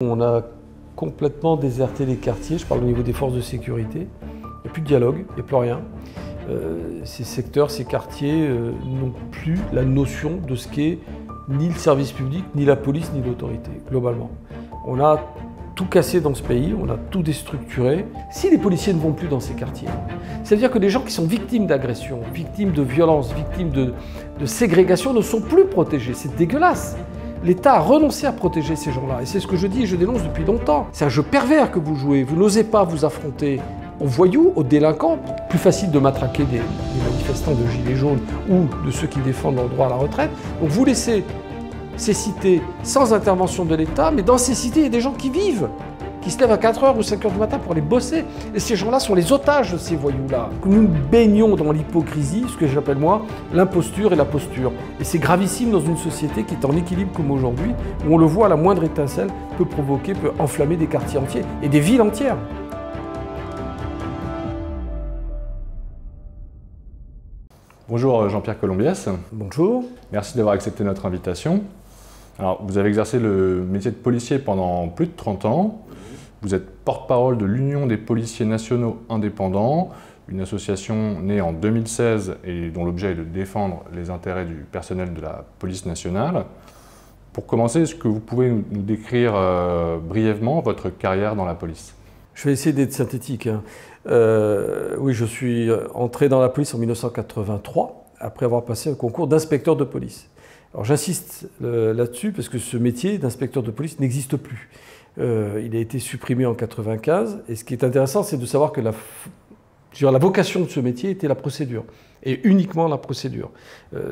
On a complètement déserté les quartiers, je parle au niveau des forces de sécurité. Il n'y a plus de dialogue, il n'y a plus rien. Ces secteurs, ces quartiers n'ont plus la notion de ce qu'est ni le service public, ni la police, ni l'autorité, globalement. On a tout cassé dans ce pays, on a tout déstructuré. Si les policiers ne vont plus dans ces quartiers, ça veut dire que les gens qui sont victimes d'agressions, victimes de violences, victimes de ségrégation ne sont plus protégés. C'est dégueulasse. L'État a renoncé à protéger ces gens-là. Et c'est ce que je dis et je dénonce depuis longtemps. C'est un jeu pervers que vous jouez. Vous n'osez pas vous affronter aux voyous, aux délinquants. Plus facile de matraquer des manifestants de gilets jaunes ou de ceux qui défendent leur droit à la retraite. Donc vous laissez ces cités sans intervention de l'État. Mais dans ces cités, il y a des gens qui vivent, qui se lèvent à 4h ou 5h du matin pour aller bosser. Et ces gens-là sont les otages de ces voyous-là. Nous baignons dans l'hypocrisie, ce que j'appelle moi l'imposture et la posture. Et c'est gravissime dans une société qui est en équilibre comme aujourd'hui, où on le voit, la moindre étincelle peut provoquer, peut enflammer des quartiers entiers et des villes entières. Bonjour Jean-Pierre Colombiès. Bonjour. Merci d'avoir accepté notre invitation. Alors, vous avez exercé le métier de policier pendant plus de 30 ans. Vous êtes porte-parole de l'Union des policiers nationaux indépendants, une association née en 2016 et dont l'objet est de défendre les intérêts du personnel de la police nationale. Pour commencer, est-ce que vous pouvez nous décrire brièvement votre carrière dans la police? Je vais essayer d'être synthétique. Oui, je suis entré dans la police en 1983, après avoir passé un concours d'inspecteur de police. Alors j'insiste là-dessus parce que ce métier d'inspecteur de police n'existe plus. Il a été supprimé en 1995. Et ce qui est intéressant, c'est de savoir que la vocation de ce métier était la procédure, et uniquement la procédure.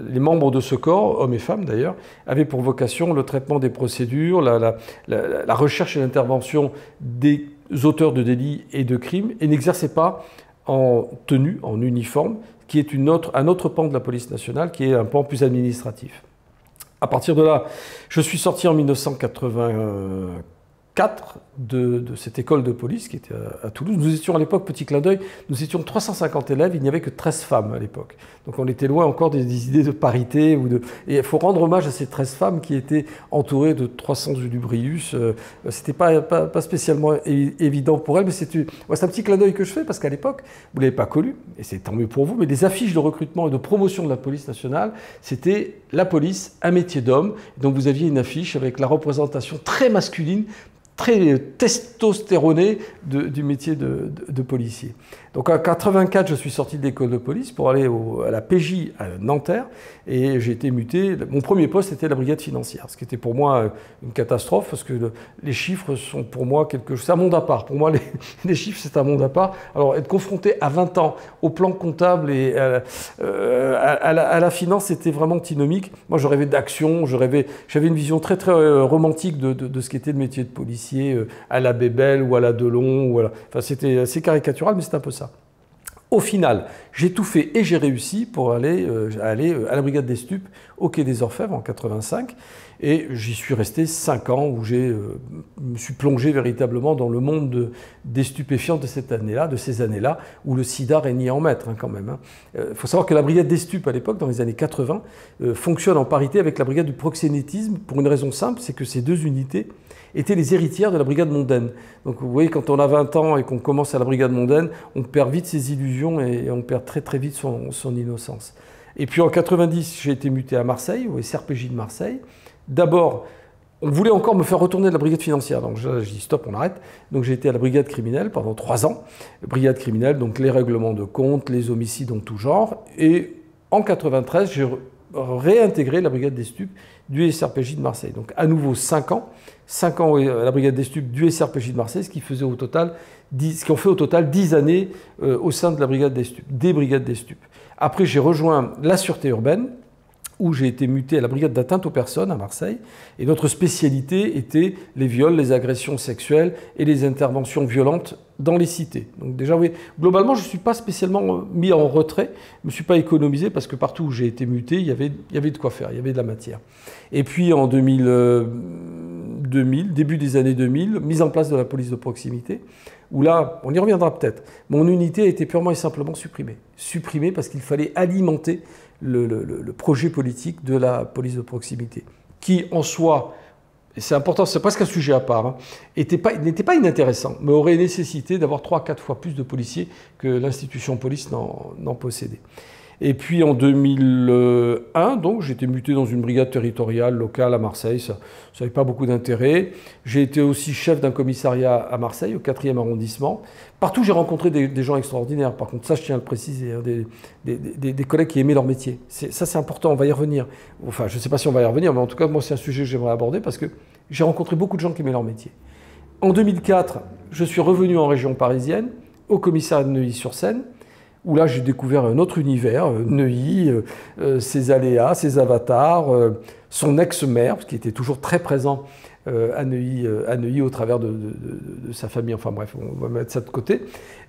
Les membres de ce corps, hommes et femmes d'ailleurs, avaient pour vocation le traitement des procédures, la recherche et l'intervention des auteurs de délits et de crimes, et n'exerçaient pas en tenue, en uniforme, qui est un autre pan de la police nationale, qui est un pan plus administratif. À partir de là, je suis sorti en 1984. De cette école de police qui était à Toulouse. Nous étions à l'époque, petit clin d'œil, nous étions 350 élèves, il n'y avait que 13 femmes à l'époque. Donc on était loin encore des idées de parité. Et il faut rendre hommage à ces 13 femmes qui étaient entourées de 300 lubrius. C'était pas spécialement évident pour elles, mais c'est un petit clin d'œil que je fais parce qu'à l'époque, vous ne l'avez pas connu, et c'est tant mieux pour vous, mais les affiches de recrutement et de promotion de la police nationale, c'était la police, un métier d'homme. Donc vous aviez une affiche avec la représentation très masculine, très testostéroné du métier de policier. Donc en 1984, je suis sorti de l'école de police pour aller à la PJ à Nanterre et j'ai été muté. Mon premier poste était la brigade financière, ce qui était pour moi une catastrophe parce que les chiffres sont pour moi quelque chose. C'est un monde à part. Pour moi, les chiffres, c'est un monde à part. Alors être confronté à 20 ans au plan comptable et à la finance, c'était vraiment antinomique. Moi, je rêvais d'action, j'avais une vision très très romantique de ce qu'était le métier de policier. À la Bébel ou à la Delon. Ou à la... Enfin, c'était assez caricatural, mais c'est un peu ça. Au final, j'ai tout fait et j'ai réussi pour aller à la brigade des stupes au Quai des Orfèvres en 1985. Et j'y suis resté 5 ans où me suis plongé véritablement dans le monde des stupéfiants de ces années-là, où le sida régnait en maître hein, quand même. Faut savoir que la brigade des stupes à l'époque, dans les années 80, fonctionne en parité avec la brigade du proxénétisme pour une raison simple, c'est que ces deux unités étaient les héritières de la brigade mondaine. Donc vous voyez, quand on a 20 ans et qu'on commence à la brigade mondaine, on perd vite ses illusions et on perd très très vite son innocence. Et puis en 90, j'ai été muté à Marseille, au SRPJ de Marseille. D'abord, on voulait encore me faire retourner de la brigade financière. Donc je dis stop, on arrête. Donc j'ai été à la brigade criminelle pendant 3 ans. Brigade criminelle, donc les règlements de compte, les homicides en tout genre. Et en 93, j'ai réintégré la brigade des stupes du SRPJ de Marseille. Donc à nouveau 5 ans. 5 ans à la brigade des stupes du SRPJ de Marseille, ce qui ont fait au total 10 années au sein de la brigade des stupes, des brigades des stupes. Après, j'ai rejoint la sûreté urbaine, où j'ai été muté à la brigade d'atteinte aux personnes à Marseille. Et notre spécialité était les viols, les agressions sexuelles et les interventions violentes dans les cités. Donc déjà, oui, globalement, je ne suis pas spécialement mis en retrait, je ne me suis pas économisé parce que partout où j'ai été muté, il y avait de quoi faire, il y avait de la matière. Et puis en 2000, début des années 2000, mise en place de la police de proximité, où là, on y reviendra peut-être, mon unité a été purement et simplement supprimée. Supprimée parce qu'il fallait alimenter le projet politique de la police de proximité, qui en soi c'est important, c'est presque un sujet à part, hein, n'était pas inintéressant, mais aurait nécessité d'avoir 3-4 fois plus de policiers que l'institution police n'en possédait. Et puis en 2001, donc, j'étais muté dans une brigade territoriale locale à Marseille, ça n'avait pas beaucoup d'intérêt. J'ai été aussi chef d'un commissariat à Marseille, au 4e arrondissement. Partout, j'ai rencontré des gens extraordinaires, par contre, ça je tiens à le préciser, hein, des collègues qui aimaient leur métier. Ça c'est important, on va y revenir. Enfin, je ne sais pas si on va y revenir, mais en tout cas, moi c'est un sujet que j'aimerais aborder parce que j'ai rencontré beaucoup de gens qui aimaient leur métier. En 2004, je suis revenu en région parisienne, au commissariat de Neuilly-sur-Seine, où là, j'ai découvert un autre univers, Neuilly, ses aléas, ses avatars, son ex-maire, qui était toujours très présent à Neuilly au travers de sa famille. Enfin bref, on va mettre ça de côté.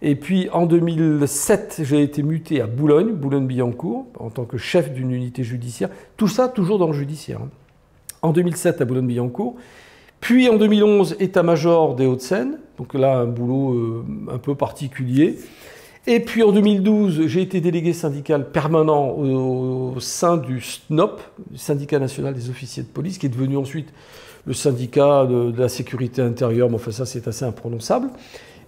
Et puis, en 2007, j'ai été muté à Boulogne, Boulogne-Billancourt, en tant que chef d'une unité judiciaire. Tout ça, toujours dans le judiciaire. En 2007, à Boulogne-Billancourt. Puis, en 2011, état-major des Hauts-de-Seine. Donc là, un boulot un peu particulier. Et puis en 2012, j'ai été délégué syndical permanent au sein du SNOP, Syndicat National des Officiers de Police, qui est devenu ensuite le syndicat de la sécurité intérieure, mais enfin ça c'est assez imprononçable.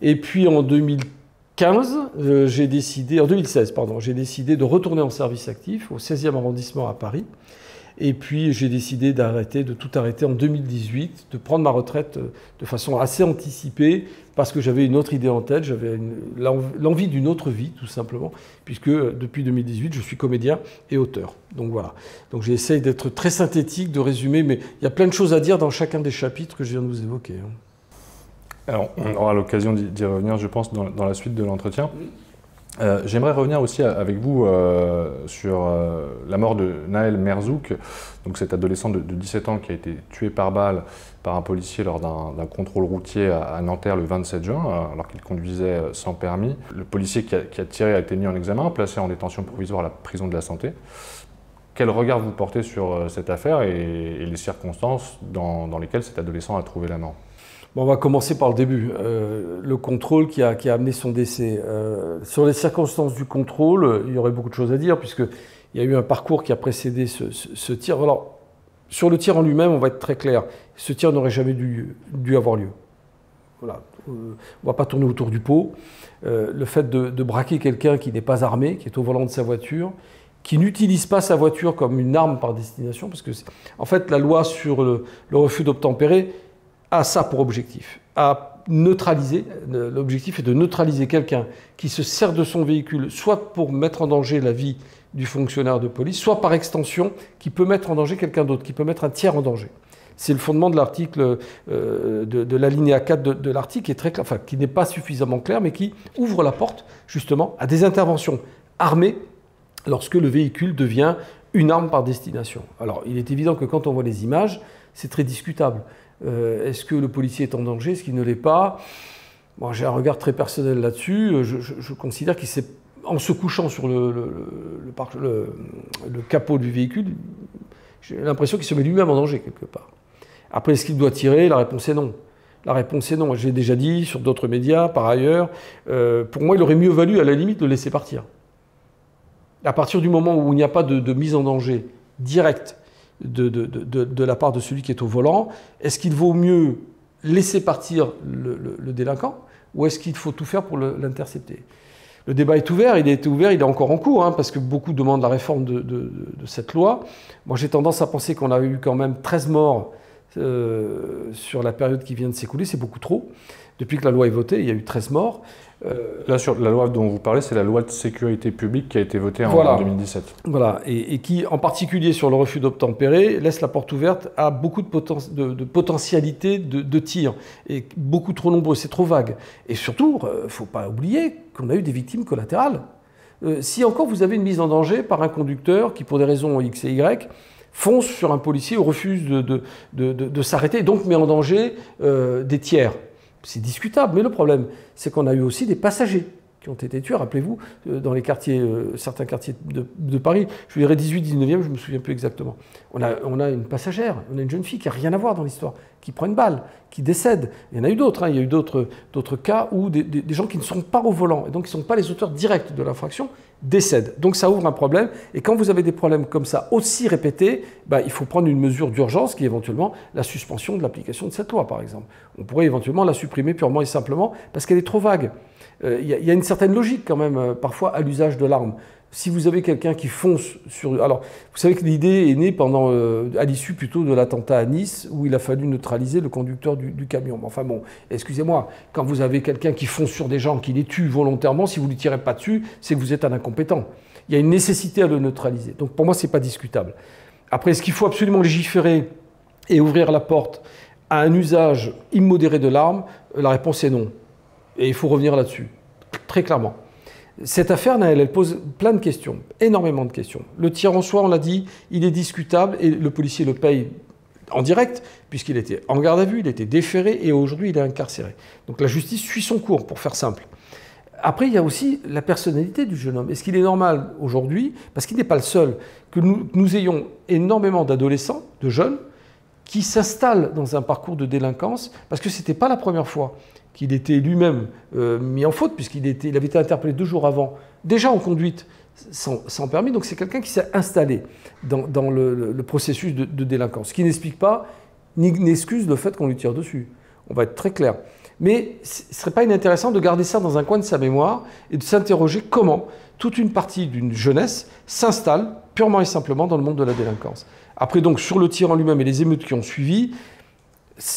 Et puis en 2015, j'ai décidé, en 2016 pardon, j'ai décidé de retourner en service actif au 16e arrondissement à Paris. Et puis j'ai décidé d'arrêter, de tout arrêter en 2018, de prendre ma retraite de façon assez anticipée parce que j'avais une autre idée en tête, j'avais l'envie d'une autre vie tout simplement, puisque depuis 2018 je suis comédien et auteur. Donc voilà, donc j'essaye d'être très synthétique, de résumer, mais il y a plein de choses à dire dans chacun des chapitres que je viens de vous évoquer. Alors on aura l'occasion d'y revenir je pense dans la suite de l'entretien. J'aimerais revenir aussi avec vous sur la mort de Nahel Merzouk, donc cet adolescent de 17 ans qui a été tué par balle par un policier lors d'un contrôle routier à Nanterre le 27 juin, alors qu'il conduisait sans permis. Le policier qui a tiré a été mis en examen, placé en détention provisoire à la prison de la Santé. Quel regard vous portez sur cette affaire et les circonstances dans lesquelles cet adolescent a trouvé la mort? Bon, on va commencer par le début, le contrôle qui a amené son décès. Sur les circonstances du contrôle, il y aurait beaucoup de choses à dire, puisqu'il y a eu un parcours qui a précédé ce tir. Alors, sur le tir en lui-même, on va être très clair, ce tir n'aurait jamais dû avoir lieu. Voilà. On ne va pas tourner autour du pot. Le fait de braquer quelqu'un qui n'est pas armé, qui est au volant de sa voiture, qui n'utilise pas sa voiture comme une arme par destination, parce que, en fait, la loi sur le refus d'obtempérer a ça pour objectif, à neutraliser. L'objectif est de neutraliser quelqu'un qui se sert de son véhicule, soit pour mettre en danger la vie du fonctionnaire de police, soit par extension, qui peut mettre en danger quelqu'un d'autre, qui peut mettre un tiers en danger. C'est le fondement de l'article, de l'alinéa 4 de l'article, qui est très clair, enfin, qui n'est pas suffisamment clair, mais qui ouvre la porte, justement, à des interventions armées lorsque le véhicule devient une arme par destination. Alors, il est évident que quand on voit les images, c'est très discutable. Est-ce que le policier est en danger? Est-ce qu'il ne l'est pas? Bon, j'ai un regard très personnel là-dessus. Je considère qu'il s'est, en se couchant sur le capot du véhicule, j'ai l'impression qu'il se met lui-même en danger quelque part. Après, est-ce qu'il doit tirer? La réponse est non. La réponse est non. J'ai déjà dit sur d'autres médias, par ailleurs, pour moi, il aurait mieux valu à la limite de le laisser partir. À partir du moment où il n'y a pas de mise en danger directe, de la part de celui qui est au volant, est-ce qu'il vaut mieux laisser partir le délinquant ou est-ce qu'il faut tout faire pour l'intercepter? Le débat est ouvert, il a été ouvert, il est encore en cours, hein, parce que beaucoup demandent la réforme de cette loi. Moi, j'ai tendance à penser qu'on a eu quand même 13 morts sur la période qui vient de s'écouler, c'est beaucoup trop. Depuis que la loi est votée, il y a eu 13 morts. Là, sur la loi dont vous parlez, c'est la loi de sécurité publique qui a été votée en 2017. Voilà, et qui, en particulier sur le refus d'obtempérer, laisse la porte ouverte à beaucoup de potentialités de tirs, et beaucoup trop nombreux, c'est trop vague. Et surtout, il ne faut pas oublier qu'on a eu des victimes collatérales. Si encore vous avez une mise en danger par un conducteur qui, pour des raisons X et Y, fonce sur un policier ou refuse de s'arrêter, donc met en danger des tiers. C'est discutable, mais le problème, c'est qu'on a eu aussi des passagers qui ont été tués, rappelez-vous, dans les quartiers, certains quartiers de Paris, je dirais 18, 19e, je ne me souviens plus exactement. On a une passagère, on a une jeune fille qui n'a rien à voir dans l'histoire, qui prend une balle, qui décède. Il y en a eu d'autres, hein. Il y a eu d'autres cas où des gens qui ne sont pas au volant, et donc qui ne sont pas les auteurs directs de l'infraction, décèdent. Donc ça ouvre un problème, et quand vous avez des problèmes comme ça aussi répétés, bah, il faut prendre une mesure d'urgence qui est éventuellement la suspension de l'application de cette loi, par exemple. On pourrait éventuellement la supprimer purement et simplement parce qu'elle est trop vague. Il y a une certaine logique quand même, parfois, à l'usage de l'arme. Si vous avez quelqu'un qui fonce sur... Alors, vous savez que l'idée est née pendant, à l'issue plutôt de l'attentat à Nice, où il a fallu neutraliser le conducteur du camion. Enfin bon, excusez-moi, quand vous avez quelqu'un qui fonce sur des gens, qui les tue volontairement, si vous ne lui tirez pas dessus, c'est que vous êtes un incompétent. Il y a une nécessité à le neutraliser. Donc pour moi, ce n'est pas discutable. Après, est-ce qu'il faut absolument légiférer et ouvrir la porte à un usage immodéré de l'arme? La réponse est non. Et il faut revenir là-dessus, très clairement. Cette affaire, Nahel, elle pose plein de questions, énormément de questions. Le tir en soi, on l'a dit, il est discutable et le policier le paye en direct puisqu'il était en garde à vue, il était déféré et aujourd'hui, il est incarcéré. Donc la justice suit son cours, pour faire simple. Après, il y a aussi la personnalité du jeune homme. Est-ce qu'il est normal aujourd'hui, parce qu'il n'est pas le seul, que nous ayons énormément d'adolescents, de jeunes, qui s'installent dans un parcours de délinquance parce que ce n'était pas la première fois qu'il était lui-même mis en faute, puisqu'il avait été interpellé 2 jours avant, déjà en conduite sans permis. Donc c'est quelqu'un qui s'est installé dans le processus de délinquance, ce qui n'explique pas, ni n'excuse le fait qu'on lui tire dessus. On va être très clair. Mais ce ne serait pas inintéressant de garder ça dans un coin de sa mémoire et de s'interroger comment toute une partie d'une jeunesse s'installe purement et simplement dans le monde de la délinquance. Après, donc, sur le tir en lui-même et les émeutes qui ont suivi,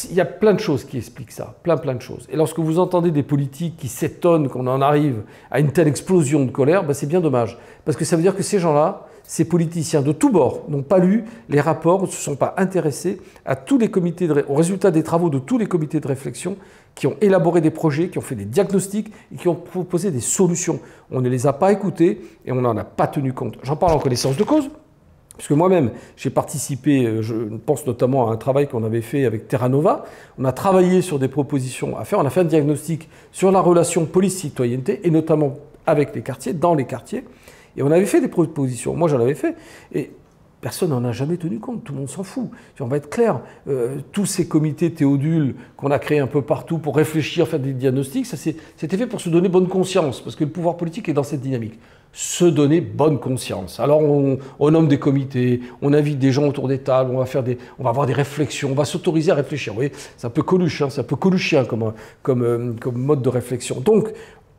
il y a plein de choses qui expliquent ça, plein de choses. Et lorsque vous entendez des politiques qui s'étonnent qu'on en arrive à une telle explosion de colère, ben c'est bien dommage. Parce que ça veut dire que ces gens-là, ces politiciens de tous bords, n'ont pas lu les rapports, ne se sont pas intéressés à tous les comités aux résultats des travaux de tous les comités de réflexion qui ont élaboré des projets, qui ont fait des diagnostics et qui ont proposé des solutions. On ne les a pas écoutés et on n'en a pas tenu compte. J'en parle en connaissance de cause. Puisque moi-même, j'ai participé, je pense notamment à un travail qu'on avait fait avec Terra Nova. On a travaillé sur des propositions à faire. On a fait un diagnostic sur la relation police-citoyenneté et notamment avec les quartiers, dans les quartiers. Et on avait fait des propositions. Moi, j'en avais fait. Et personne n'en a jamais tenu compte. Tout le monde s'en fout. On va être clair. Tous ces comités théodules qu'on a créés un peu partout pour réfléchir, faire des diagnostics, ça c'était fait pour se donner bonne conscience parce que le pouvoir politique est dans cette dynamique. Se donner bonne conscience. Alors on nomme des comités, on invite des gens autour des tables, on va avoir des réflexions, on va s'autoriser à réfléchir. Vous voyez, c'est un peu Coluche, hein, c'est un peu coluchien comme mode de réflexion. Donc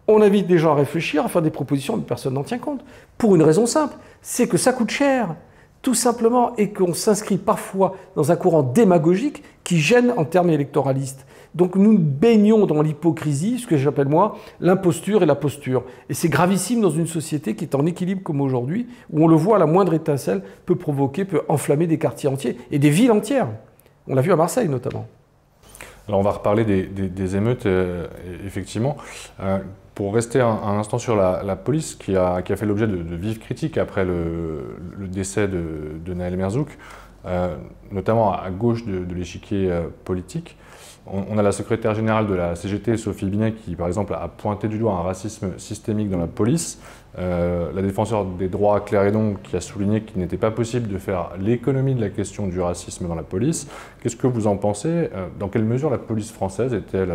on invite des gens à réfléchir, à faire des propositions, mais personne n'en tient compte. Pour une raison simple, c'est que ça coûte cher, tout simplement, et qu'on s'inscrit parfois dans un courant démagogique qui gêne en termes électoralistes. Donc nous baignons dans l'hypocrisie, ce que j'appelle moi l'imposture et la posture. Et c'est gravissime dans une société qui est en équilibre comme aujourd'hui, où on le voit, la moindre étincelle peut provoquer, peut enflammer des quartiers entiers et des villes entières. On l'a vu à Marseille notamment. Alors on va reparler des émeutes, effectivement. Pour rester un instant sur la police, qui a fait l'objet de vives critiques après le décès de Nahel Merzouk, notamment à gauche de l'échiquier politique. On a la secrétaire générale de la CGT, Sophie Binet, qui par exemple a pointé du doigt un racisme systémique dans la police. La défenseur des droits, Claire Hédon, qui a souligné qu'il n'était pas possible de faire l'économie de la question du racisme dans la police. Qu'est-ce que vous en pensez? Dans quelle mesure la police française est-elle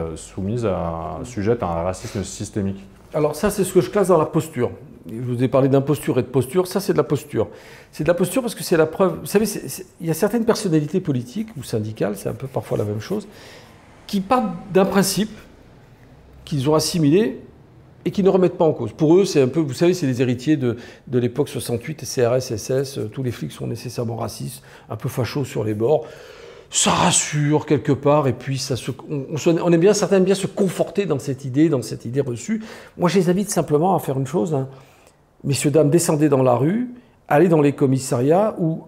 sujette à un racisme systémique? Alors ça, c'est ce que je classe dans la posture. Je vous ai parlé d'imposture et de posture. Ça, c'est de la posture. C'est de la posture parce que c'est la preuve. Vous savez, il y a certaines personnalités politiques ou syndicales, c'est un peu parfois la même chose, qui partent d'un principe qu'ils ont assimilé et qui ne remettent pas en cause. Pour eux, c'est un peu, vous savez, c'est les héritiers de l'époque 68, CRS, SS, tous les flics sont nécessairement racistes, un peu fachos sur les bords. Ça rassure quelque part et puis on aime bien, certains aiment bien se conforter dans cette idée reçue. Moi, je les invite simplement à faire une chose, hein. Messieurs, dames, descendez dans la rue, allez dans les commissariats ou...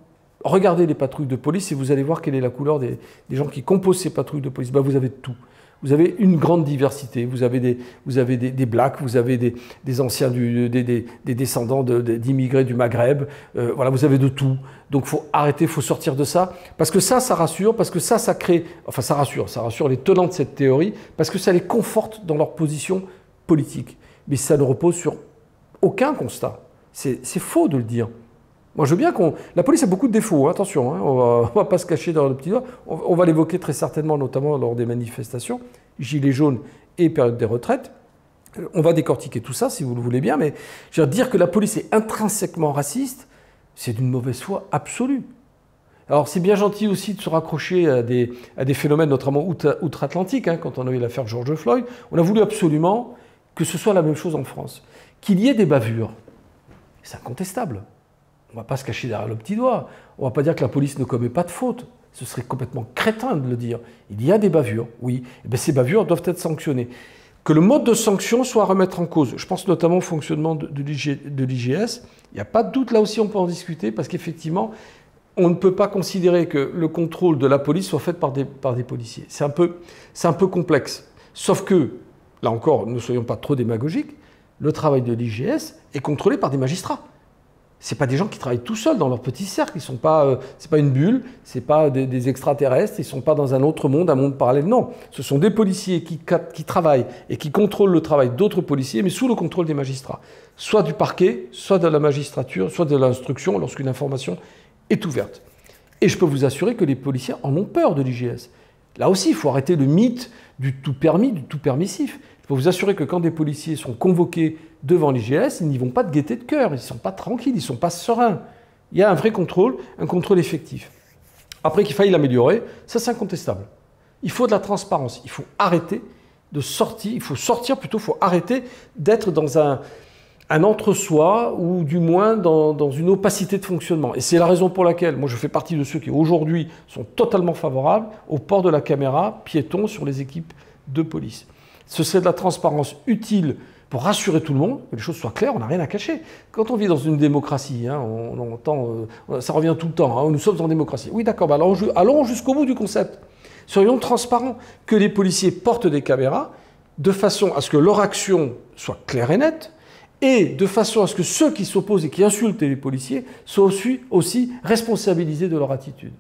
Regardez les patrouilles de police et vous allez voir quelle est la couleur des gens qui composent ces patrouilles de police. Ben, vous avez de tout. Vous avez une grande diversité. Vous avez des blacks, vous avez des anciens, des descendants d'immigrés du Maghreb. Voilà, vous avez de tout. Donc il faut arrêter, il faut sortir de ça. Parce que ça rassure, parce que ça crée... Enfin, ça rassure les tenants de cette théorie, parce que ça les conforte dans leur position politique. Mais ça ne repose sur aucun constat. C'est faux de le dire. Moi, je veux bien qu'on... La police a beaucoup de défauts, hein, attention, hein, on va pas se cacher dans le petit doigt. On va l'évoquer très certainement, notamment lors des manifestations, gilets jaunes et période des retraites. On va décortiquer tout ça, si vous le voulez bien, mais je veux dire que la police est intrinsèquement raciste, c'est d'une mauvaise foi absolue. Alors, c'est bien gentil aussi de se raccrocher à des phénomènes, notamment outre-Atlantique, hein, quand on a eu l'affaire George Floyd. On a voulu absolument que ce soit la même chose en France. Qu'il y ait des bavures, c'est incontestable. On ne va pas se cacher derrière le petit doigt. On ne va pas dire que la police ne commet pas de fautes. Ce serait complètement crétin de le dire. Il y a des bavures, oui. Et bien, ces bavures doivent être sanctionnées. Que le mode de sanction soit à remettre en cause. Je pense notamment au fonctionnement de l'IGS. Il n'y a pas de doute, là aussi, on peut en discuter, parce qu'effectivement... on ne peut pas considérer que le contrôle de la police soit fait par des policiers. C'est un peu complexe. Sauf que, là encore, ne soyons pas trop démagogiques, le travail de l'IGS est contrôlé par des magistrats. Ce n'est pas des gens qui travaillent tout seuls dans leur petit cercle. Ce n'est pas une bulle, ce n'est pas des extraterrestres, ils ne sont pas dans un autre monde, un monde parallèle. Non, ce sont des policiers qui travaillent et qui contrôlent le travail d'autres policiers, mais sous le contrôle des magistrats. Soit du parquet, soit de la magistrature, soit de l'instruction lorsqu'une information est ouverte. Et je peux vous assurer que les policiers en ont peur de l'IGS. Là aussi, il faut arrêter le mythe du tout permis, du tout permissif. Je peux vous assurer que quand des policiers sont convoqués devant l'IGS, ils n'y vont pas de gaieté de cœur, ils ne sont pas tranquilles, ils ne sont pas sereins. Il y a un contrôle effectif. Après qu'il faille l'améliorer, ça c'est incontestable. Il faut de la transparence, il faut arrêter de sortir, il faut sortir plutôt, il faut arrêter d'être dans un entre-soi ou du moins dans une opacité de fonctionnement. Et c'est la raison pour laquelle moi je fais partie de ceux qui aujourd'hui sont totalement favorables au port de la caméra piéton sur les équipes de police. Ce serait de la transparence utile pour rassurer tout le monde, que les choses soient claires, on n'a rien à cacher. Quand on vit dans une démocratie, hein, on entend, ça revient tout le temps, hein, nous sommes en démocratie. Oui d'accord, bah allons jusqu'au bout du concept. Soyons transparents, que les policiers portent des caméras de façon à ce que leur action soit claire et nette, et de façon à ce que ceux qui s'opposent et qui insultent les policiers soient aussi responsabilisés de leur attitude.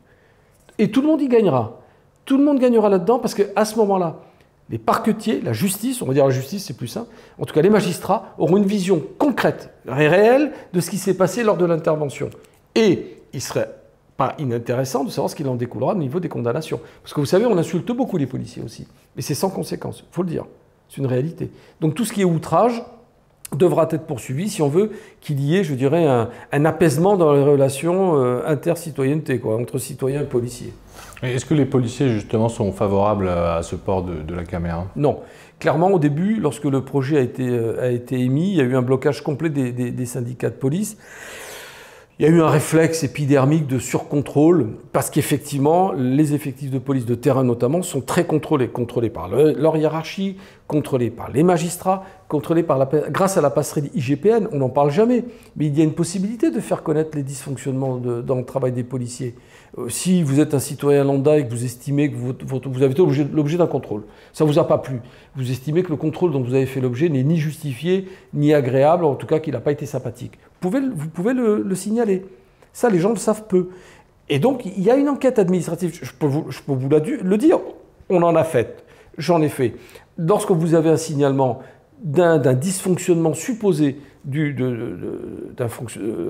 Et tout le monde y gagnera. Tout le monde gagnera là-dedans parce qu'à ce moment-là, les parquetiers, la justice, on va dire la justice, c'est plus simple, en tout cas les magistrats auront une vision concrète et réelle de ce qui s'est passé lors de l'intervention. Et il serait pas inintéressant de savoir ce qu'il en découlera au niveau des condamnations. Parce que vous savez, on insulte beaucoup les policiers aussi. Mais c'est sans conséquence, il faut le dire. C'est une réalité. Donc tout ce qui est outrage devra être poursuivi si on veut qu'il y ait, je dirais, un apaisement dans les relations intercitoyenneté, quoi, entre citoyens et policiers. Est-ce que les policiers, justement, sont favorables à ce port de la caméra? Non. Clairement, au début, lorsque le projet a été émis, il y a eu un blocage complet des syndicats de police. Il y a eu un réflexe épidermique de surcontrôle parce qu'effectivement, les effectifs de police de terrain notamment sont très contrôlés. Contrôlés par leur hiérarchie, contrôlés par les magistrats, contrôlés par grâce à la passerelle IGPN. On n'en parle jamais, mais il y a une possibilité de faire connaître les dysfonctionnements dans le travail des policiers. Si vous êtes un citoyen lambda et que vous estimez que vous avez été l'objet d'un contrôle, ça ne vous a pas plu, vous estimez que le contrôle dont vous avez fait l'objet n'est ni justifié, ni agréable, en tout cas qu'il n'a pas été sympathique. Vous pouvez le signaler. Ça, les gens le savent peu. Et donc, il y a une enquête administrative. Je peux vous le dire. On en a fait. J'en ai fait. Lorsque vous avez un signalement d'un dysfonctionnement supposé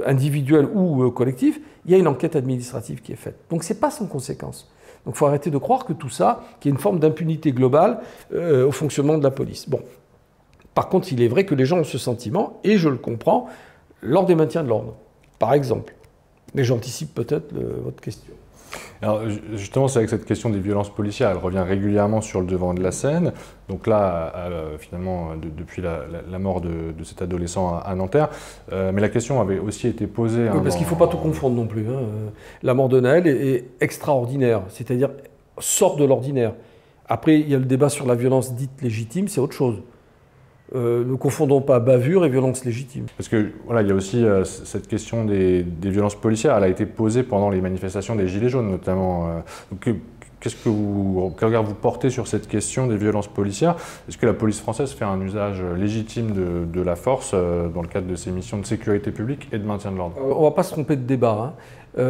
individuel ou collectif, il y a une enquête administrative qui est faite. Donc, ce n'est pas sans conséquence. Donc, il faut arrêter de croire que tout ça, qu'il y a une forme d'impunité globale au fonctionnement de la police. Bon. Par contre, il est vrai que les gens ont ce sentiment, et je le comprends, lors des maintiens de l'ordre, par exemple. Mais j'anticipe peut-être votre question. Alors justement, c'est avec cette question des violences policières, elle revient régulièrement sur le devant de la scène. Donc là, finalement, depuis la mort de cet adolescent à Nanterre. Mais la question avait aussi été posée... Oui, parce qu'il ne faut pas tout confondre non plus. Hein. La mort de Nahel est extraordinaire, c'est-à-dire sort de l'ordinaire. Après, il y a le débat sur la violence dite légitime, c'est autre chose. Ne confondons pas bavure et violence légitime. Parce que voilà, il y a aussi cette question des violences policières. Elle a été posée pendant les manifestations des Gilets jaunes, notamment. Quel regard vous portez sur cette question des violences policières? Est-ce que la police française fait un usage légitime de la force dans le cadre de ses missions de sécurité publique et de maintien de l'ordre? On ne va pas se tromper de débat. Hein.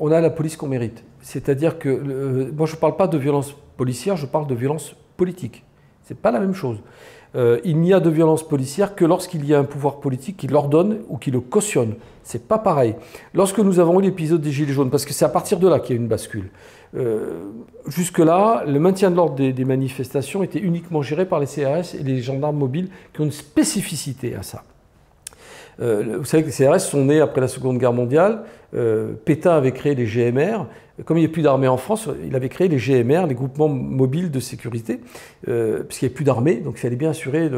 On a la police qu'on mérite. C'est-à-dire que moi, je ne parle pas de violence policière, je parle de violence politique. C'est pas la même chose. Il n'y a de violence policière que lorsqu'il y a un pouvoir politique qui l'ordonne ou qui le cautionne. C'est pas pareil. Lorsque nous avons eu l'épisode des Gilets jaunes, parce que c'est à partir de là qu'il y a une bascule, jusque-là, le maintien de l'ordre des manifestations était uniquement géré par les CRS et les gendarmes mobiles qui ont une spécificité à ça. Vous savez que les CRS sont nés après la Seconde Guerre mondiale. Pétain avait créé les GMR. Comme il n'y a plus d'armée en France, il avait créé les GMR, les groupements mobiles de sécurité, puisqu'il n'y avait plus d'armée, donc il fallait bien assurer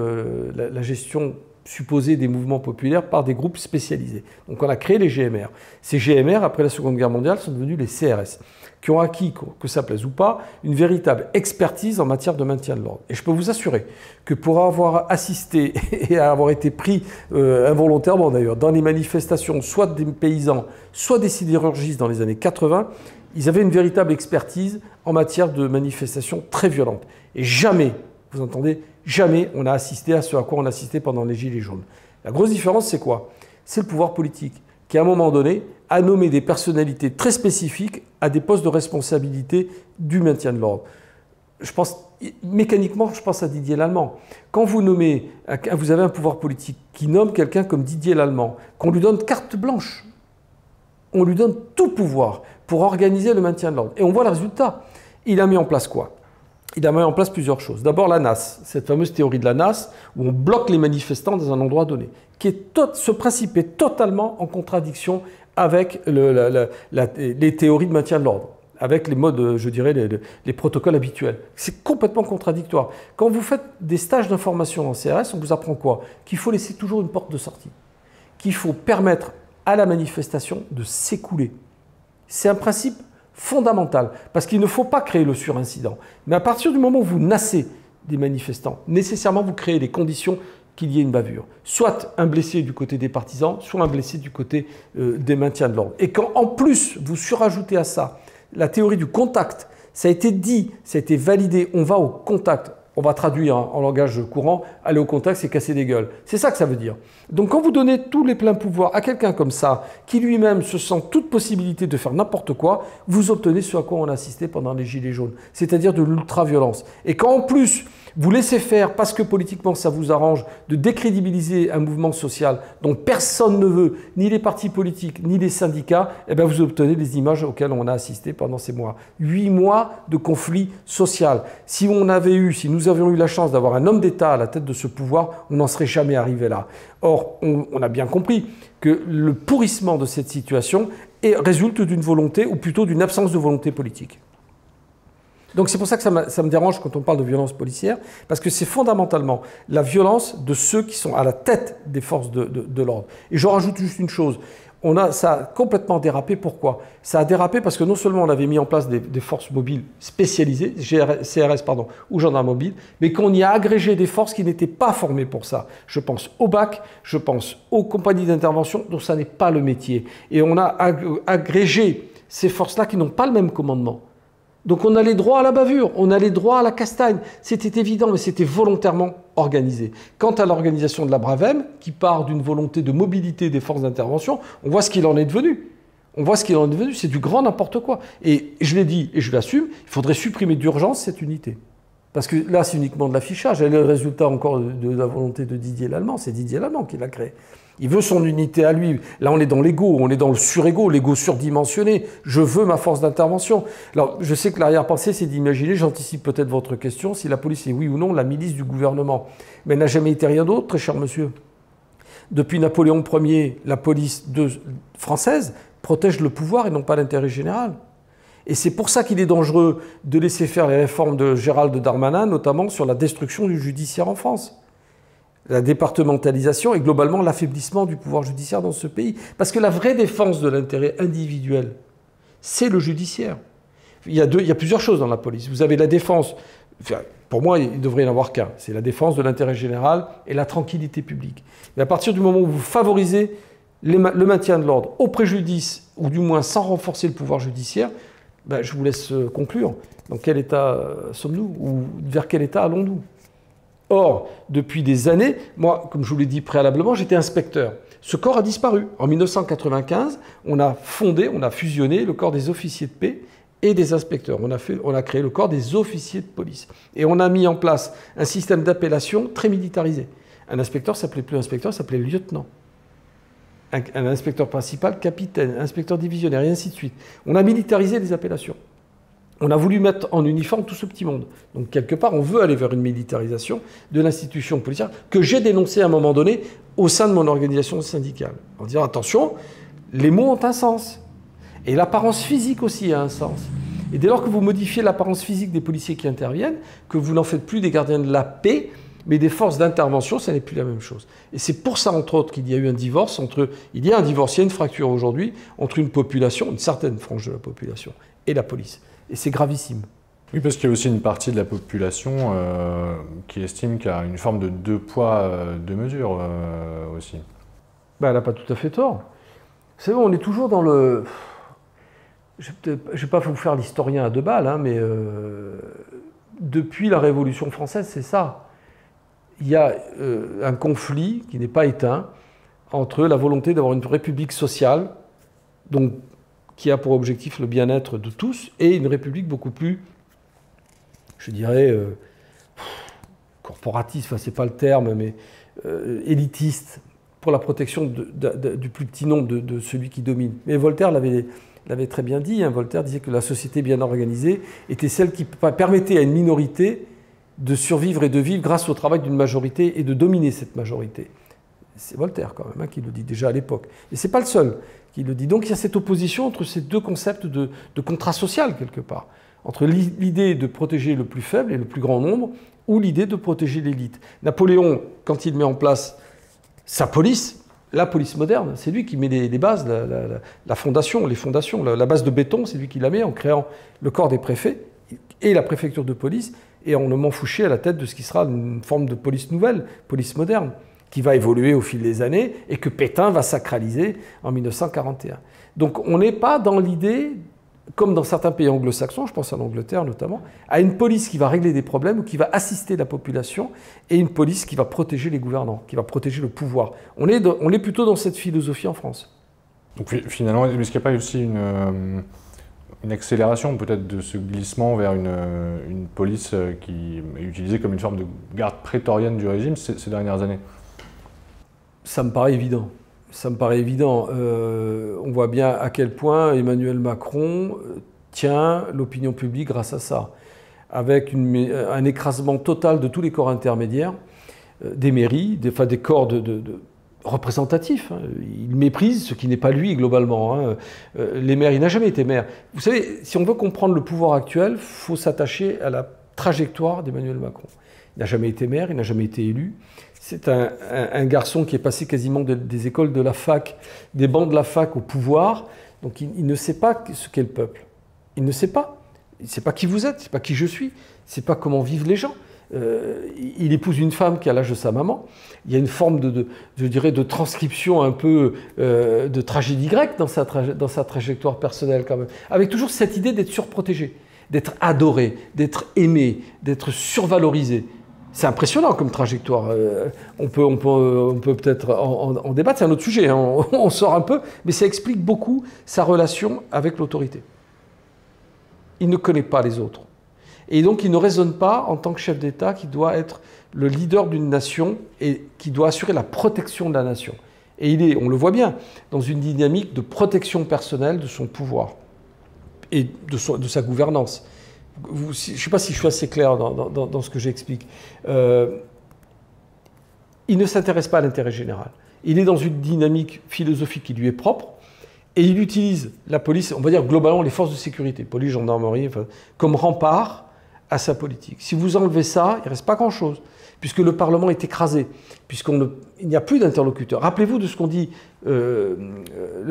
la gestion supposée des mouvements populaires par des groupes spécialisés. Donc on a créé les GMR. Ces GMR, après la Seconde Guerre mondiale, sont devenus les CRS, qui ont acquis, que ça plaise ou pas, une véritable expertise en matière de maintien de l'ordre. Et je peux vous assurer que pour avoir assisté et avoir été pris involontairement d'ailleurs dans les manifestations, soit des paysans, soit des sidérurgistes dans les années 80, ils avaient une véritable expertise en matière de manifestations très violentes. Et jamais, vous entendez, jamais on a assisté à ce à quoi on assistait pendant les Gilets jaunes. La grosse différence, c'est quoi? C'est le pouvoir politique qui, à un moment donné, à nommer des personnalités très spécifiques à des postes de responsabilité du maintien de l'ordre. Je pense, mécaniquement, je pense à Didier Lallement. Quand vous nommez, vous avez un pouvoir politique qui nomme quelqu'un comme Didier Lallement, qu'on lui donne carte blanche, on lui donne tout pouvoir pour organiser le maintien de l'ordre. Et on voit le résultat. Il a mis en place quoi? Il a mis en place plusieurs choses. D'abord la NAS, cette fameuse théorie de la NAS, où on bloque les manifestants dans un endroit donné. Ce principe est totalement en contradiction avec les théories de maintien de l'ordre, avec les modes, je dirais, les protocoles habituels. C'est complètement contradictoire. Quand vous faites des stages d'information en CRS, on vous apprend quoi? Qu'il faut laisser toujours une porte de sortie, qu'il faut permettre à la manifestation de s'écouler. C'est un principe fondamental, parce qu'il ne faut pas créer le surincident. Mais à partir du moment où vous nassez des manifestants, nécessairement vous créez les conditions qu'il y ait une bavure. Soit un blessé du côté des partisans, soit un blessé du côté des maintiens de l'ordre. Et quand en plus vous surajoutez à ça la théorie du contact, ça a été dit, ça a été validé, on va au contact. On va traduire en langage courant, aller au contact, c'est casser des gueules. C'est ça que ça veut dire. Donc quand vous donnez tous les pleins pouvoirs à quelqu'un comme ça, qui lui-même se sent toute possibilité de faire n'importe quoi, vous obtenez ce à quoi on assistait pendant les Gilets jaunes, c'est-à-dire de l'ultra-violence. Et quand en plus, vous laissez faire, parce que politiquement ça vous arrange, de décrédibiliser un mouvement social dont personne ne veut, ni les partis politiques, ni les syndicats, eh bien vous obtenez les images auxquelles on a assisté pendant ces mois. 8 mois de conflit social. Si nous avions eu la chance d'avoir un homme d'État à la tête de ce pouvoir, on n'en serait jamais arrivé là. Or, on a bien compris que le pourrissement de cette situation résulte d'une volonté, ou plutôt d'une absence de volonté politique. Donc c'est pour ça que ça me dérange quand on parle de violence policière, parce que c'est fondamentalement la violence de ceux qui sont à la tête des forces de l'ordre. Et je rajoute juste une chose, ça a complètement dérapé. Pourquoi? Ça a dérapé parce que non seulement on avait mis en place des forces mobiles spécialisées, CRS, ou gendarmes mobiles, mais qu'on y a agrégé des forces qui n'étaient pas formées pour ça. Je pense au BAC, je pense aux compagnies d'intervention dont ça n'est pas le métier. Et on a agrégé ces forces-là qui n'ont pas le même commandement. Donc on allait droit à la bavure, on allait droit à la castagne. C'était évident, mais c'était volontairement organisé. Quant à l'organisation de la BRAVEM, qui part d'une volonté de mobilité des forces d'intervention, on voit ce qu'il en est devenu. On voit ce qu'il en est devenu, c'est du grand n'importe quoi. Et je l'ai dit, et je l'assume, il faudrait supprimer d'urgence cette unité. Parce que là, c'est uniquement de l'affichage. Elle est le résultat encore de la volonté de Didier Lallement. C'est Didier Lallement qui l'a créé. Il veut son unité à lui. Là, on est dans l'ego, on est dans le surego, l'ego surdimensionné. Je veux ma force d'intervention. Alors, je sais que l'arrière-pensée, c'est d'imaginer, j'anticipe peut-être votre question, si la police est oui ou non la milice du gouvernement. Mais elle n'a jamais été rien d'autre, très cher monsieur. Depuis Napoléon Ier, la police française protège le pouvoir et non pas l'intérêt général. Et c'est pour ça qu'il est dangereux de laisser faire les réformes de Gérald Darmanin, notamment sur la destruction du judiciaire en France. La départementalisation et globalement l'affaiblissement du pouvoir judiciaire dans ce pays. Parce que la vraie défense de l'intérêt individuel, c'est le judiciaire. Il y a plusieurs choses dans la police. Vous avez la défense, enfin, pour moi il ne devrait y en avoir qu'un, c'est la défense de l'intérêt général et la tranquillité publique. Mais à partir du moment où vous favorisez le maintien de l'ordre au préjudice, ou du moins sans renforcer le pouvoir judiciaire, ben, je vous laisse conclure. Dans quel état sommes-nous? Ou vers quel état allons-nous? Or, depuis des années, moi, comme je vous l'ai dit préalablement, j'étais inspecteur. Ce corps a disparu. En 1995, on a fusionné le corps des officiers de paix et des inspecteurs. On a créé le corps des officiers de police. Et on a mis en place un système d'appellation très militarisé. Un inspecteur s'appelait plus inspecteur, s'appelait lieutenant. Un inspecteur principal, capitaine, inspecteur divisionnaire, et ainsi de suite. On a militarisé les appellations. On a voulu mettre en uniforme tout ce petit monde. Donc, quelque part, on veut aller vers une militarisation de l'institution policière que j'ai dénoncée à un moment donné au sein de mon organisation syndicale. En disant, attention, les mots ont un sens. Et l'apparence physique aussi a un sens. Et dès lors que vous modifiez l'apparence physique des policiers qui interviennent, que vous n'en faites plus des gardiens de la paix, mais des forces d'intervention, ça n'est plus la même chose. Et c'est pour ça, entre autres, qu'il y a eu un divorce entre... Il y a un divorce, il y a une fracture aujourd'hui entre une population, une certaine frange de la population, et la police. Et c'est gravissime. Oui, parce qu'il y a aussi une partie de la population qui estime qu'il y a une forme de deux poids, deux mesures aussi. Ben, elle n'a pas tout à fait tort. C'est bon, on est toujours dans le... Je ne vais pas vous faire l'historien à deux balles, hein, mais depuis la Révolution française, c'est ça. Il y a un conflit qui n'est pas éteint entre la volonté d'avoir une république sociale, donc, qui a pour objectif le bien-être de tous, et une république beaucoup plus, je dirais, corporatiste, enfin, c'est pas le terme, mais élitiste, pour la protection du plus petit nombre de celui qui domine. Mais Voltaire l'avait très bien dit, hein. Voltaire disait que la société bien organisée était celle qui permettait à une minorité de survivre et de vivre grâce au travail d'une majorité et de dominer cette majorité. C'est Voltaire quand même hein, qui le dit déjà à l'époque. Et ce n'est pas le seul qui le dit. Donc il y a cette opposition entre ces deux concepts de contrat social quelque part, entre l'idée de protéger le plus faible et le plus grand nombre ou l'idée de protéger l'élite. Napoléon, quand il met en place sa police, la police moderne, c'est lui qui met les bases, la fondation, les fondations, la base de béton, c'est lui qui la met en créant le corps des préfets et la préfecture de police, et en nommant Fouché à la tête de ce qui sera une forme de police nouvelle, police moderne, qui va évoluer au fil des années et que Pétain va sacraliser en 1941. Donc on n'est pas dans l'idée, comme dans certains pays anglo-saxons, je pense à l'Angleterre notamment, à une police qui va régler des problèmes ou qui va assister la population et une police qui va protéger les gouvernants, qui va protéger le pouvoir. On est plutôt dans cette philosophie en France. Donc finalement, est-ce qu'il n'y a pas aussi une accélération peut-être de ce glissement vers une police qui est utilisée comme une forme de garde prétorienne du régime ces dernières années? Ça me paraît évident. Ça me paraît évident. On voit bien à quel point Emmanuel Macron tient l'opinion publique grâce à ça, avec un écrasement total de tous les corps intermédiaires, des mairies, des corps de représentatif. Il méprise ce qui n'est pas lui, globalement. Les maires, il n'a jamais été maire. Vous savez, si on veut comprendre le pouvoir actuel, il faut s'attacher à la trajectoire d'Emmanuel Macron. Il n'a jamais été maire, il n'a jamais été élu. C'est un garçon qui est passé quasiment des écoles de la fac, des bancs de la fac au pouvoir. Donc il ne sait pas ce qu'est le peuple. Il ne sait pas. Il ne sait pas qui vous êtes, il ne sait pas qui je suis, il ne sait pas comment vivent les gens. Il épouse une femme qui a l'âge de sa maman. Il y a une forme de transcription un peu de tragédie grecque dans sa trajectoire personnelle quand même. Avec toujours cette idée d'être surprotégé, d'être adoré, d'être aimé, d'être survalorisé. C'est impressionnant comme trajectoire. On peut peut-être en débattre, c'est un autre sujet, hein. On sort un peu, mais ça explique beaucoup sa relation avec l'autorité. Il ne connaît pas les autres. Et donc, il ne raisonne pas en tant que chef d'État qui doit être le leader d'une nation et qui doit assurer la protection de la nation. Et il est, on le voit bien, dans une dynamique de protection personnelle de son pouvoir et de sa gouvernance. Je ne sais pas si je suis assez clair dans ce que j'explique. Il ne s'intéresse pas à l'intérêt général. Il est dans une dynamique philosophique qui lui est propre. Et il utilise la police, on va dire globalement les forces de sécurité, police, gendarmerie, enfin, comme rempart à sa politique. Si vous enlevez ça, il ne reste pas grand-chose, puisque le Parlement est écrasé, puisqu'il n'y a plus d'interlocuteur. Rappelez-vous de ce qu'on dit le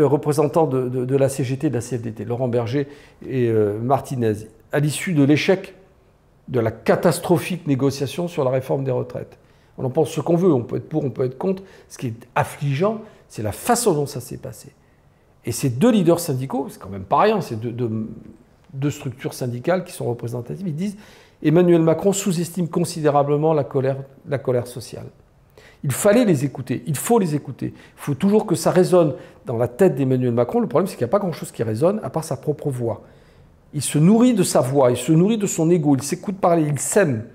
représentant de la CGT et de la CFDT, Laurent Berger et Martinez, à l'issue de l'échec de la catastrophique négociation sur la réforme des retraites. On en pense ce qu'on veut, on peut être pour, on peut être contre. Ce qui est affligeant, c'est la façon dont ça s'est passé. Et ces deux leaders syndicaux, c'est quand même pas rien, ces deux structures syndicales qui sont représentatives, ils disent « Emmanuel Macron sous-estime considérablement la colère sociale ». Il fallait les écouter, il faut les écouter. Il faut toujours que ça résonne dans la tête d'Emmanuel Macron. Le problème, c'est qu'il n'y a pas grand-chose qui résonne à part sa propre voix. il se nourrit de sa voix, il se nourrit de son ego, il s'écoute parler, il s'aime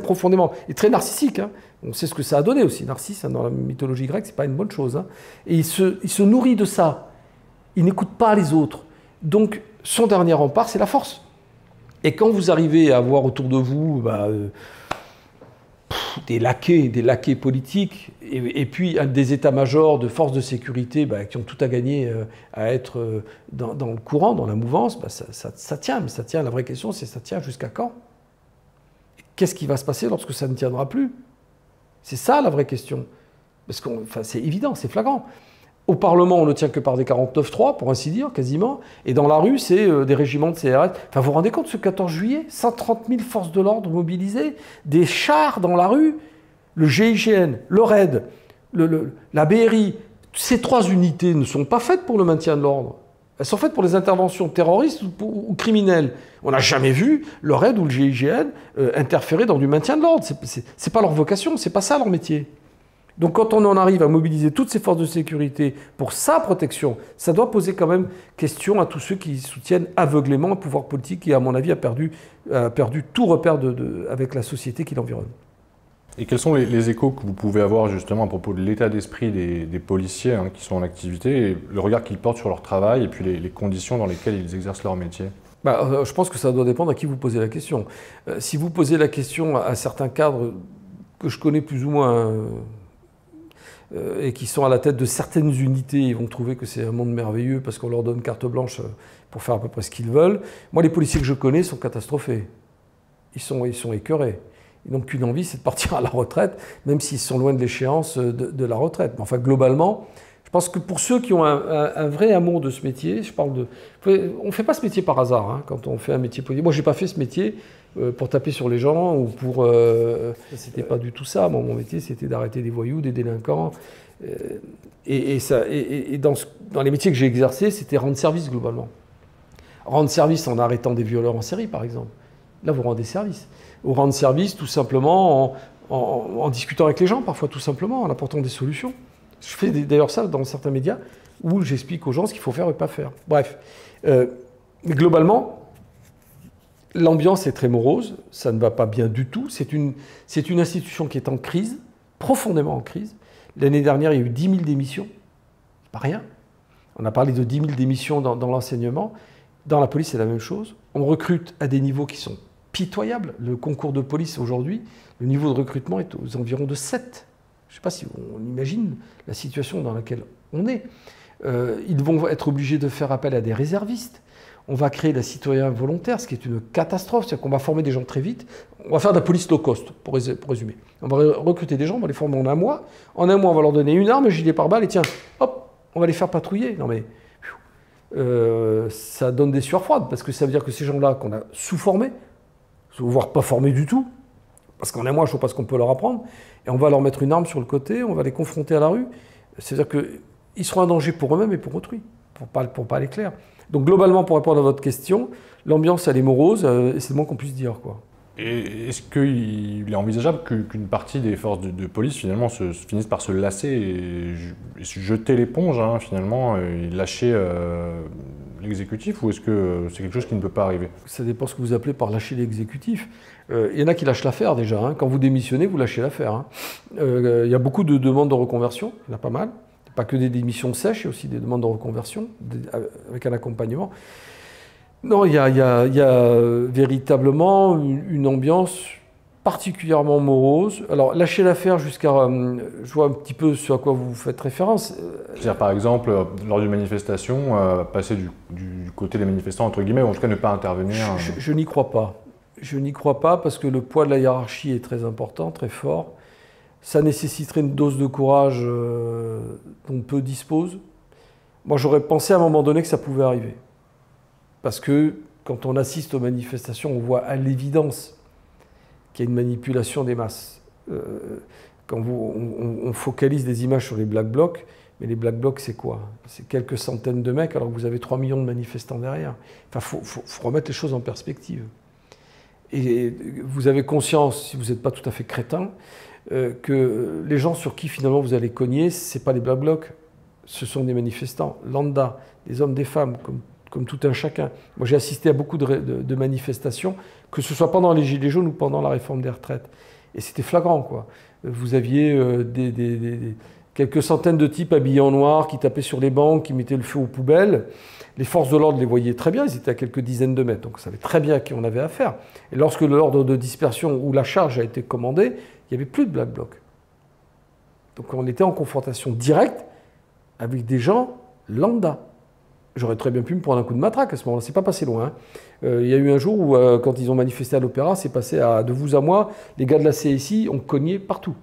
profondément. Et très narcissique, hein. On sait ce que ça a donné aussi, Narcisse, hein, dans la mythologie grecque, c'est pas une bonne chose. Hein. Et il se nourrit de ça, il n'écoute pas les autres. Donc son dernier rempart, c'est la force. Et quand vous arrivez à avoir autour de vous des laquais politiques, et puis des états-majors de forces de sécurité qui ont tout à gagner à être dans le courant, dans la mouvance, ça tient. Mais ça tient, la vraie question, c'est ça tient jusqu'à quand? Qu'est-ce qui va se passer lorsque ça ne tiendra plus? C'est ça la vraie question. Parce que c'est évident, c'est flagrant. Au Parlement, on ne tient que par des 49.3, pour ainsi dire, quasiment. Et dans la rue, c'est des régiments de CRS. Enfin, vous vous rendez compte, ce 14 juillet, 130 000 forces de l'ordre mobilisées, des chars dans la rue, le GIGN, le RAID, la BRI. Ces trois unités ne sont pas faites pour le maintien de l'ordre. Elles sont faites pour des interventions terroristes ou criminelles. On n'a jamais vu le RAID ou le GIGN interférer dans du maintien de l'ordre. C'est pas leur vocation, c'est pas ça leur métier. Donc quand on en arrive à mobiliser toutes ces forces de sécurité pour sa protection, ça doit poser quand même question à tous ceux qui soutiennent aveuglément le pouvoir politique qui, à mon avis, a perdu tout repère avec la société qui l'environne. Et quels sont les échos que vous pouvez avoir justement à propos de l'état d'esprit des policiers hein, qui sont en activité, et le regard qu'ils portent sur leur travail et puis les conditions dans lesquelles ils exercent leur métier? Je pense que ça doit dépendre à qui vous posez la question. Si vous posez la question à certains cadres que je connais plus ou moins... et qui sont à la tête de certaines unités, ils vont trouver que c'est un monde merveilleux parce qu'on leur donne carte blanche pour faire à peu près ce qu'ils veulent. Moi, les policiers que je connais sont catastrophés. Ils sont écœurés. Ils n'ont qu'une envie, c'est de partir à la retraite, même s'ils sont loin de l'échéance de la retraite. Mais enfin, globalement, je pense que pour ceux qui ont un vrai amour de ce métier, je parle de... On ne fait pas ce métier par hasard, hein, quand on fait un métier politique. Moi, je n'ai pas fait ce métier pour taper sur les gens ou pour... c'était pas du tout ça. Moi, mon métier, c'était d'arrêter des voyous, des délinquants. Dans les métiers que j'ai exercés, c'était rendre service, globalement. Rendre service en arrêtant des violeurs en série, par exemple. Là, vous rendez service. Ou rendre service, tout simplement, en discutant avec les gens, parfois, tout simplement, en apportant des solutions. Je fais d'ailleurs ça dans certains médias, où j'explique aux gens ce qu'il faut faire et pas faire. Bref. Globalement, l'ambiance est très morose, ça ne va pas bien du tout. C'est une institution qui est en crise, profondément en crise. L'année dernière, il y a eu 10 000 démissions. Pas rien. On a parlé de 10 000 démissions dans l'enseignement. Dans la police, c'est la même chose. On recrute à des niveaux qui sont pitoyables. Le concours de police aujourd'hui, le niveau de recrutement est aux environs de 7. Je ne sais pas si on imagine la situation dans laquelle on est. Ils vont être obligés de faire appel à des réservistes. On va créer des citoyens volontaires, ce qui est une catastrophe. C'est-à-dire qu'on va former des gens très vite. On va faire de la police low cost, pour résumer. On va recruter des gens, on va les former en un mois. En un mois, on va leur donner une arme, un gilet pare-balles, et tiens, hop, on va les faire patrouiller. Non mais, ça donne des sueurs froides, parce que ça veut dire que ces gens-là qu'on a sous-formés, voire pas formés du tout, parce qu'en un mois, je ne sais pas ce qu'on peut leur apprendre, et on va leur mettre une arme sur le côté, on va les confronter à la rue. C'est-à-dire qu'ils seront un danger pour eux-mêmes et pour autrui, pour pas aller clair. Donc globalement, pour répondre à votre question, l'ambiance, elle est morose, et c'est le moins qu'on puisse dire, quoi. Et est-ce qu'il est envisageable qu'une partie des forces de police, finalement, finissent par se lasser et jeter l'éponge, hein, finalement, et lâcher l'exécutif, ou est-ce que c'est quelque chose qui ne peut pas arriver? Ça dépend ce que vous appelez par lâcher l'exécutif. Il y en a qui lâchent l'affaire, déjà. Hein. Quand vous démissionnez, vous lâchez l'affaire. Hein. Il y a beaucoup de demandes de reconversion, il y en a pas mal. Pas que des démissions sèches, il y a aussi des demandes de reconversion avec un accompagnement. Non, il y a véritablement une ambiance particulièrement morose. Alors, lâcher l'affaire jusqu'à... je vois un petit peu ce à quoi vous faites référence. C'est-à-dire, par exemple, lors d'une manifestation, passer du côté des manifestants, entre guillemets, ou en tout cas ne pas intervenir. Je n'y crois pas. Je n'y crois pas parce que le poids de la hiérarchie est très important, très fort. Ça nécessiterait une dose de courage dont peu dispose. Moi, j'aurais pensé à un moment donné que ça pouvait arriver. Parce que quand on assiste aux manifestations, on voit à l'évidence qu'il y a une manipulation des masses. Quand on focalise des images sur les Black Blocs, mais les Black Blocs, c'est quoi? C'est quelques centaines de mecs alors que vous avez 3 millions de manifestants derrière. Enfin, faut remettre les choses en perspective. Et vous avez conscience, si vous n'êtes pas tout à fait crétin, que les gens sur qui finalement vous allez cogner, ce n'est pas les Black Blocs, ce sont des manifestants lambda, des hommes, des femmes, comme, comme tout un chacun. Moi, j'ai assisté à beaucoup de manifestations, que ce soit pendant les Gilets jaunes ou pendant la réforme des retraites. Et c'était flagrant, quoi. Vous aviez quelques centaines de types habillés en noir qui tapaient sur les banques, qui mettaient le feu aux poubelles. Les forces de l'ordre les voyaient très bien, ils étaient à quelques dizaines de mètres, donc on savait très bien à qui on avait affaire. Et lorsque l'ordre de dispersion ou la charge a été commandé, il n'y avait plus de Black Bloc. Donc on était en confrontation directe avec des gens lambda. J'aurais très bien pu me prendre un coup de matraque à ce moment-là, c'est pas passé loin. Il y a eu un jour où, quand ils ont manifesté à l'Opéra, c'est passé de vous à moi, les gars de la CSI ont cogné partout.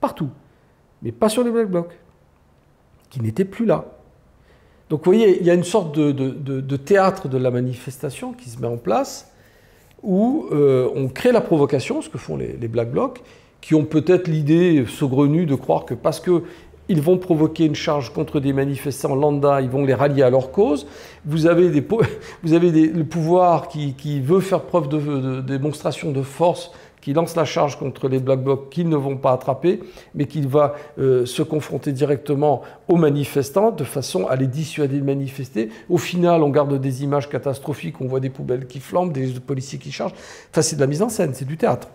Partout. Mais pas sur les Black Blocs, qui n'étaient plus là. Donc vous voyez, il y a une sorte de théâtre de la manifestation qui se met en place, où on crée la provocation, ce que font les Black Blocs, qui ont peut-être l'idée saugrenue de croire que parce qu'ils vont provoquer une charge contre des manifestants lambda, ils vont les rallier à leur cause. Vous avez le pouvoir qui veut faire preuve de démonstration de force, qui lance la charge contre les Black Blocs qu'ils ne vont pas attraper, mais qu'il va se confronter directement aux manifestants de façon à les dissuader de manifester. Au final, on garde des images catastrophiques, on voit des poubelles qui flambent, des policiers qui chargent. Enfin, c'est de la mise en scène, c'est du théâtre.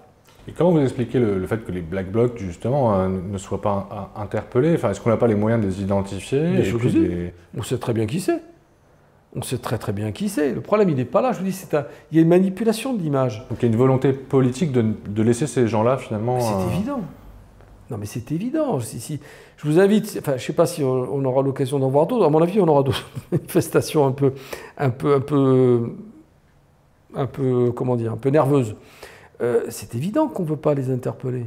Et comment vous expliquez le fait que les Black Blocs, justement, ne soient pas interpellés? Enfin, est-ce qu'on n'a pas les moyens de les identifier? On sait très bien qui c'est. On sait très bien qui c'est. Le problème, il n'est pas là. Je vous dis, il y a une manipulation de l'image. Donc il y a une volonté politique de laisser ces gens-là, finalement... C'est évident. Non, mais c'est évident. Je vous invite... Enfin, je ne sais pas si on aura l'occasion d'en voir d'autres. À mon avis, on aura d'autres manifestations un peu nerveuses. C'est évident qu'on ne peut pas les interpeller.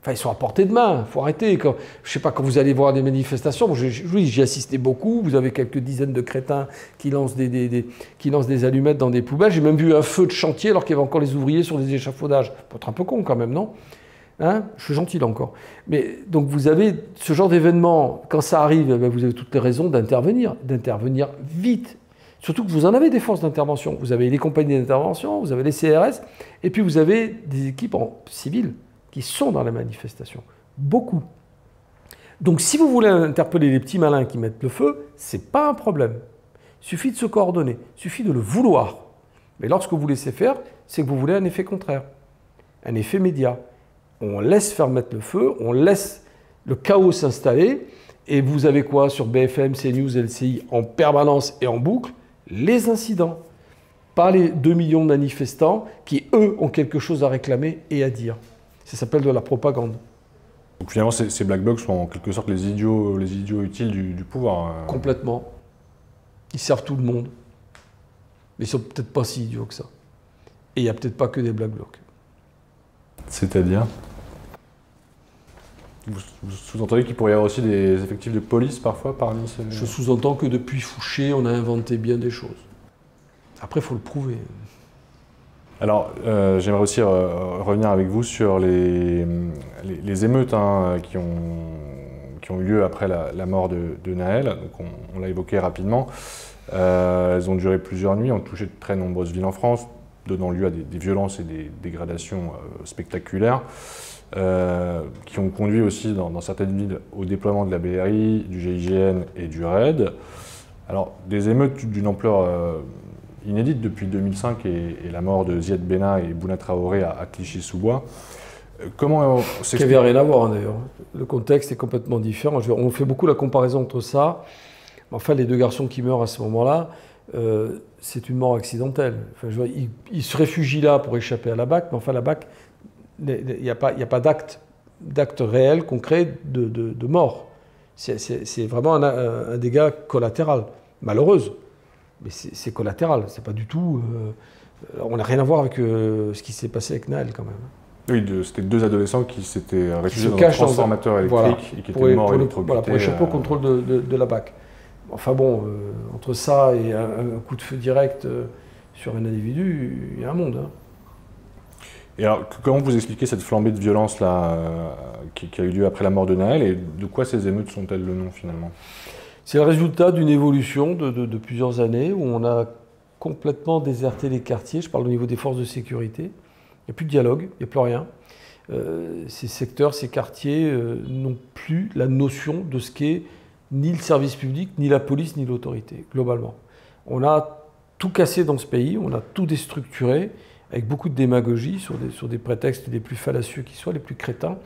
Enfin, ils sont à portée de main. Il faut arrêter. Je ne sais pas, quand vous allez voir des manifestations, j'y ai assisté beaucoup. Vous avez quelques dizaines de crétins qui lancent des allumettes dans des poubelles. J'ai même vu un feu de chantier alors qu'il y avait encore les ouvriers sur des échafaudages. Faut être un peu con quand même, non? Hein? Je suis gentil là encore. Mais donc vous avez ce genre d'événement. Quand ça arrive, eh bien, vous avez toutes les raisons d'intervenir vite. Surtout que vous en avez des forces d'intervention. Vous avez les compagnies d'intervention, vous avez les CRS, et puis vous avez des équipes civiles qui sont dans la manifestation. Beaucoup. Donc si vous voulez interpeller les petits malins qui mettent le feu, c'est pas un problème. Il suffit de se coordonner, il suffit de le vouloir. Mais lorsque vous laissez faire, c'est que vous voulez un effet contraire, un effet média. On laisse faire mettre le feu, on laisse le chaos s'installer, et vous avez quoi sur BFM, CNews, LCI en permanence et en boucle? Les incidents, pas les 2 millions de manifestants qui, eux, ont quelque chose à réclamer et à dire. Ça s'appelle de la propagande. Donc finalement, ces Black Blocs sont en quelque sorte les idiots utiles du pouvoir. Complètement. Ils servent tout le monde. Mais ils sont peut-être pas si idiots que ça. Et il n'y a peut-être pas que des Black Blocs. C'est-à-dire? Vous sous-entendez qu'il pourrait y avoir aussi des effectifs de police parfois parmi ces... Je sous-entends que depuis Fouché, on a inventé bien des choses. Après, il faut le prouver. Alors, j'aimerais aussi revenir avec vous sur les émeutes hein, qui ont eu lieu après la mort de Nahel. Donc, on l'a évoqué rapidement. Elles ont duré plusieurs nuits, ont touché de très nombreuses villes en France, donnant lieu à des violences et des dégradations spectaculaires. Qui ont conduit aussi dans certaines villes au déploiement de la BRI, du GIGN et du RAID. Alors, des émeutes d'une ampleur inédite depuis 2005 et la mort de Ziad Bena et Bouna Traoré à Clichy-sous-Bois. Comment c'est... Qui n'avait rien à voir hein, d'ailleurs. Le contexte est complètement différent. On fait beaucoup la comparaison entre ça. Enfin, les deux garçons qui meurent à ce moment-là, c'est une mort accidentelle. Enfin, ils se réfugient là pour échapper à la BAC, mais enfin, la BAC... Il n'y a pas d'acte réel, concret de mort. C'est vraiment un dégât collatéral, malheureuse. Mais c'est collatéral, c'est pas du tout... on n'a rien à voir avec ce qui s'est passé avec Nahel, quand même. Oui, c'était deux adolescents qui s'étaient réfugiés dans un transformateur électrique voilà, et qui étaient morts électrocutés. Voilà, pour échapper au contrôle de la BAC. Enfin bon, entre ça et un coup de feu direct sur un individu, il y a un monde, hein. Et alors, comment vous expliquez cette flambée de violence là, qui a eu lieu après la mort de Nahel et de quoi ces émeutes sont-elles le nom finalement? C'est le résultat d'une évolution de plusieurs années où on a complètement déserté les quartiers. Je parle au niveau des forces de sécurité. Il n'y a plus de dialogue, il n'y a plus rien. Ces secteurs, ces quartiers n'ont plus la notion de ce qu'est ni le service public, ni la police, ni l'autorité, globalement. On a tout cassé dans ce pays, on a tout déstructuré, avec beaucoup de démagogie, sur des prétextes les plus fallacieux qui soient, les plus crétins.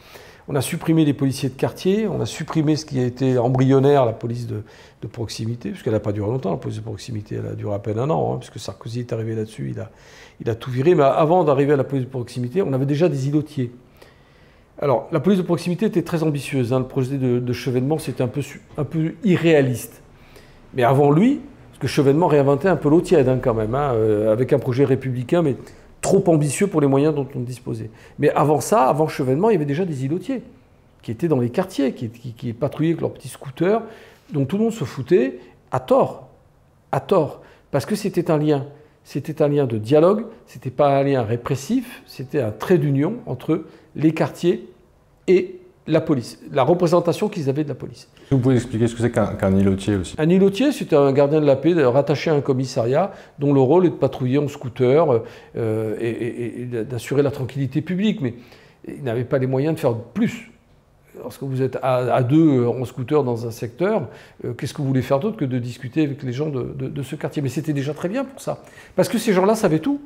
On a supprimé les policiers de quartier, on a supprimé ce qui a été embryonnaire, la police de proximité, puisqu'elle n'a pas duré longtemps, la police de proximité, elle a duré à peine un an, hein, puisque Sarkozy est arrivé là-dessus, il a tout viré. Mais avant d'arriver à la police de proximité, on avait déjà des îlotiers. Alors, la police de proximité était très ambitieuse, hein, le projet de Chevènement, c'était un peu irréaliste. Mais avant lui, parce que Chevènement réinventait un peu l'eau tiède, hein, quand même, hein, avec un projet républicain, mais trop ambitieux pour les moyens dont on disposait. Mais avant ça, avant Chevènement, il y avait déjà des îlotiers qui étaient dans les quartiers, qui patrouillaient avec leurs petits scooters, dont tout le monde se foutait à tort, parce que c'était un lien. C'était un lien de dialogue, c'était pas un lien répressif, c'était un trait d'union entre les quartiers et la police, la représentation qu'ils avaient de la police. Vous pouvez expliquer ce que c'est qu'un îlotier aussi? Un îlotier, c'est un gardien de la paix rattaché à un commissariat dont le rôle est de patrouiller en scooter et d'assurer la tranquillité publique. Mais ils n'avaient pas les moyens de faire plus. Lorsque vous êtes à deux en scooter dans un secteur, qu'est-ce que vous voulez faire d'autre que de discuter avec les gens de ce quartier? Mais c'était déjà très bien pour ça. Parce que ces gens-là savaient tout,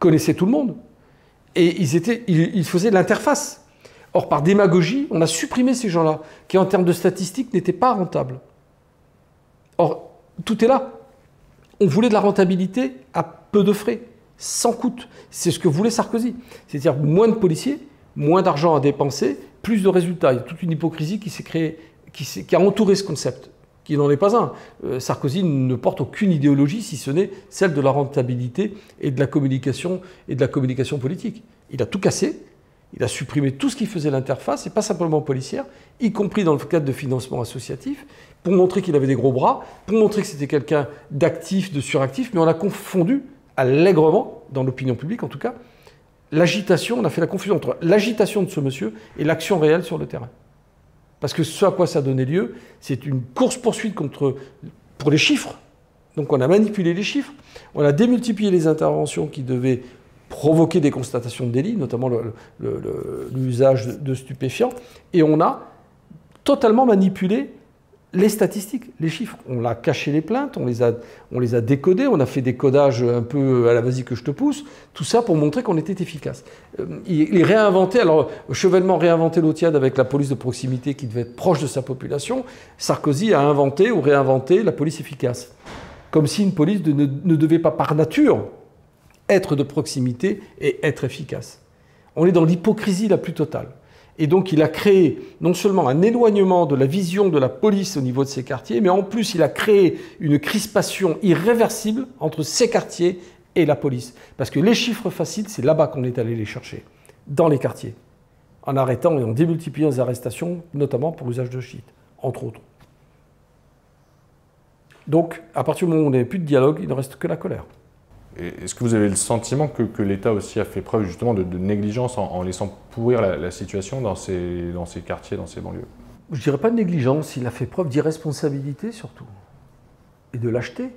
connaissaient tout le monde. Et ils faisaient l'interface. Or, par démagogie, on a supprimé ces gens-là, qui en termes de statistiques n'étaient pas rentables. Or, tout est là. On voulait de la rentabilité à peu de frais, sans coût. C'est ce que voulait Sarkozy. C'est-à-dire moins de policiers, moins d'argent à dépenser, plus de résultats. Il y a toute une hypocrisie qui s'est créée, qui a entouré ce concept, qui n'en est pas un. Sarkozy ne porte aucune idéologie, si ce n'est celle de la rentabilité et de la communication politique. Il a tout cassé. Il a supprimé tout ce qui faisait l'interface, et pas simplement policière, y compris dans le cadre de financement associatif, pour montrer qu'il avait des gros bras, pour montrer que c'était quelqu'un d'actif, de suractif, mais on a confondu allègrement, dans l'opinion publique en tout cas, l'agitation, on a fait la confusion entre l'agitation de ce monsieur et l'action réelle sur le terrain. Parce que ce à quoi ça donnait lieu, c'est une course-poursuite pour les chiffres. Donc on a manipulé les chiffres, on a démultiplié les interventions qui devaient provoquer des constatations de délit, notamment l'usage de stupéfiants, et on a totalement manipulé les statistiques, les chiffres. On a caché les plaintes, on les a décodées, on a fait des codages un peu à la vas-y que je te pousse, tout ça pour montrer qu'on était efficace. Il réinventait, alors Chevènement réinventait l'eau tiède avec la police de proximité qui devait être proche de sa population, Sarkozy a inventé ou réinventé la police efficace. Comme si une police ne devait pas par nature être de proximité et être efficace. On est dans l'hypocrisie la plus totale. Et donc il a créé non seulement un éloignement de la vision de la police au niveau de ces quartiers, mais en plus il a créé une crispation irréversible entre ces quartiers et la police. Parce que les chiffres faciles, c'est là-bas qu'on est allé les chercher, dans les quartiers, en arrêtant et en démultipliant les arrestations, notamment pour l'usage de shit, entre autres. Donc à partir du moment où on n'avait plus de dialogue, il ne reste que la colère. Est-ce que vous avez le sentiment que l'État aussi a fait preuve justement de négligence en laissant pourrir la situation dans ces quartiers, dans ces banlieues? Je ne dirais pas de négligence, il a fait preuve d'irresponsabilité surtout, et de lâcheté.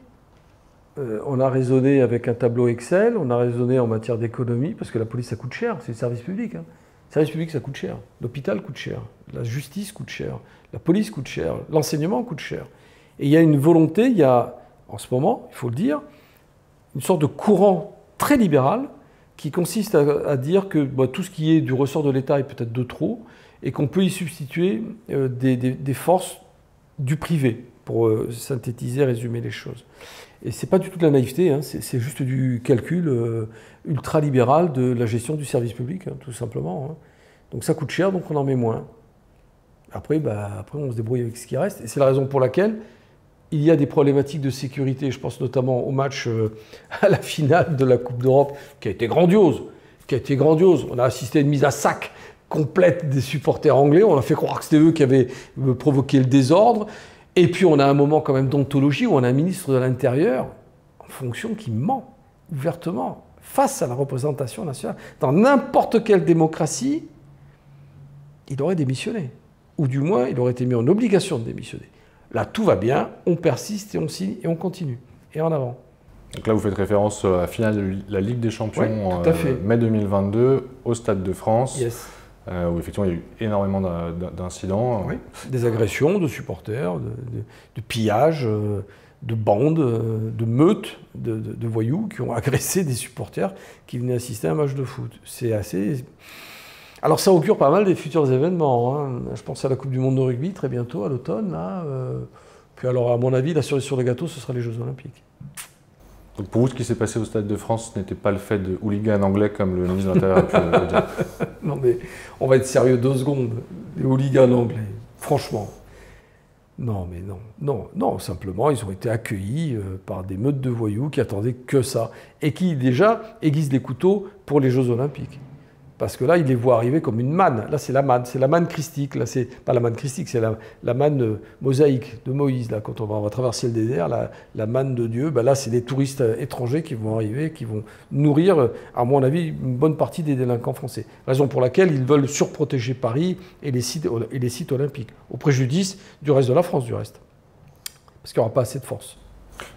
On a raisonné avec un tableau Excel, on a raisonné en matière d'économie, parce que la police ça coûte cher, c'est le service public. Hein. Le service public ça coûte cher, l'hôpital coûte cher, la justice coûte cher, la police coûte cher, l'enseignement coûte cher. Et il y a une volonté, il y a en ce moment, il faut le dire, une sorte de courant très libéral qui consiste à dire que bah, tout ce qui est du ressort de l'État est peut-être de trop et qu'on peut y substituer des forces du privé, pour synthétiser, résumer les choses. Et c'est pas du tout de la naïveté, hein, c'est juste du calcul ultra-libéral de la gestion du service public, hein, tout simplement. Hein. Donc ça coûte cher, donc on en met moins. Après, on se débrouille avec ce qui reste. Et c'est la raison pour laquelle il y a des problématiques de sécurité, je pense notamment au match à la finale de la Coupe d'Europe, qui a été grandiose. On a assisté à une mise à sac complète des supporters anglais, on a fait croire que c'était eux qui avaient provoqué le désordre, et puis on a un moment quand même d'ontologie où on a un ministre de l'Intérieur en fonction qui ment ouvertement face à la représentation nationale. Dans n'importe quelle démocratie, il aurait démissionné, ou du moins il aurait été mis en obligation de démissionner. Là, tout va bien, on persiste et on signe et on continue. Et en avant. Donc là, vous faites référence à la finale de la Ligue des champions en mai 2022 au Stade de France, yes. Où effectivement, il y a eu énormément d'incidents. Oui. Des agressions de supporters, de pillages, de bandes, de meutes de voyous qui ont agressé des supporters qui venaient assister à un match de foot. C'est assez... Alors ça augure pas mal des futurs événements, hein. Je pense à la Coupe du Monde de rugby très bientôt, à l'automne, là. Puis alors, à mon avis, la cerise sur le gâteau, ce sera les Jeux Olympiques. Donc pour vous, ce qui s'est passé au Stade de France, ce n'était pas le fait de hooligans anglais comme le ministre de l'Intérieur a pu le dire. Non mais, on va être sérieux 2 secondes. Les hooligans anglais, franchement. Non mais non, non, non, simplement ils ont été accueillis par des meutes de voyous qui attendaient que ça. Et qui déjà aiguisent les couteaux pour les Jeux Olympiques. Parce que là, ils les voient arriver comme une manne. Là, c'est la manne christique. Là, c'est pas la manne christique, c'est la manne mosaïque de Moïse. Là, quand on va traverser le désert, la manne de Dieu, ben là, c'est des touristes étrangers qui vont arriver, qui vont nourrir, à mon avis, une bonne partie des délinquants français. Raison pour laquelle ils veulent surprotéger Paris et les sites olympiques, au préjudice du reste de la France, du reste. Parce qu'il n'y aura pas assez de force.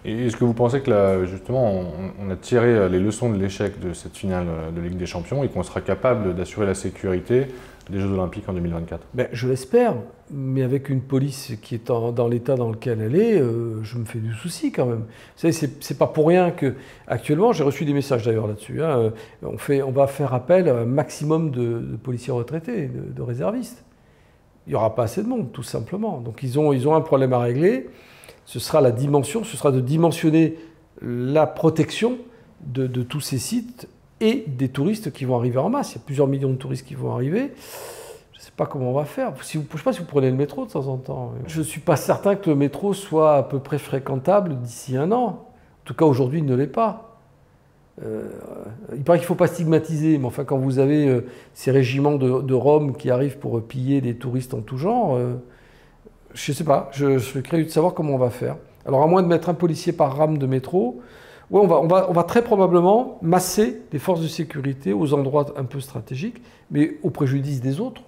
Est-ce que vous pensez que là, justement, on a tiré les leçons de l'échec de cette finale de Ligue des champions et qu'on sera capable d'assurer la sécurité des Jeux Olympiques en 2024 ? Ben, je l'espère, mais avec une police qui est dans l'état dans lequel elle est, je me fais du souci quand même. Vous savez, c'est pas pour rien que, actuellement, j'ai reçu des messages d'ailleurs là-dessus, hein, on va faire appel à un maximum de policiers retraités, de réservistes. Il n'y aura pas assez de monde, tout simplement. Donc ils ont un problème à régler. Ce sera la dimension, ce sera de dimensionner la protection de tous ces sites et des touristes qui vont arriver en masse. Il y a plusieurs millions de touristes qui vont arriver. Je ne sais pas comment on va faire. Si vous, je ne sais pas si vous prenez le métro de temps en temps. Je ne suis pas certain que le métro soit à peu près fréquentable d'ici 1 an. En tout cas, aujourd'hui, il ne l'est pas. Il paraît qu'il ne faut pas stigmatiser, mais enfin, quand vous avez ces régiments de Rome qui arrivent pour piller des touristes en tout genre... Je ne sais pas, je suis curieux de savoir comment on va faire. Alors, à moins de mettre un policier par rame de métro, ouais, on va très probablement masser les forces de sécurité aux endroits un peu stratégiques, mais au préjudice des autres.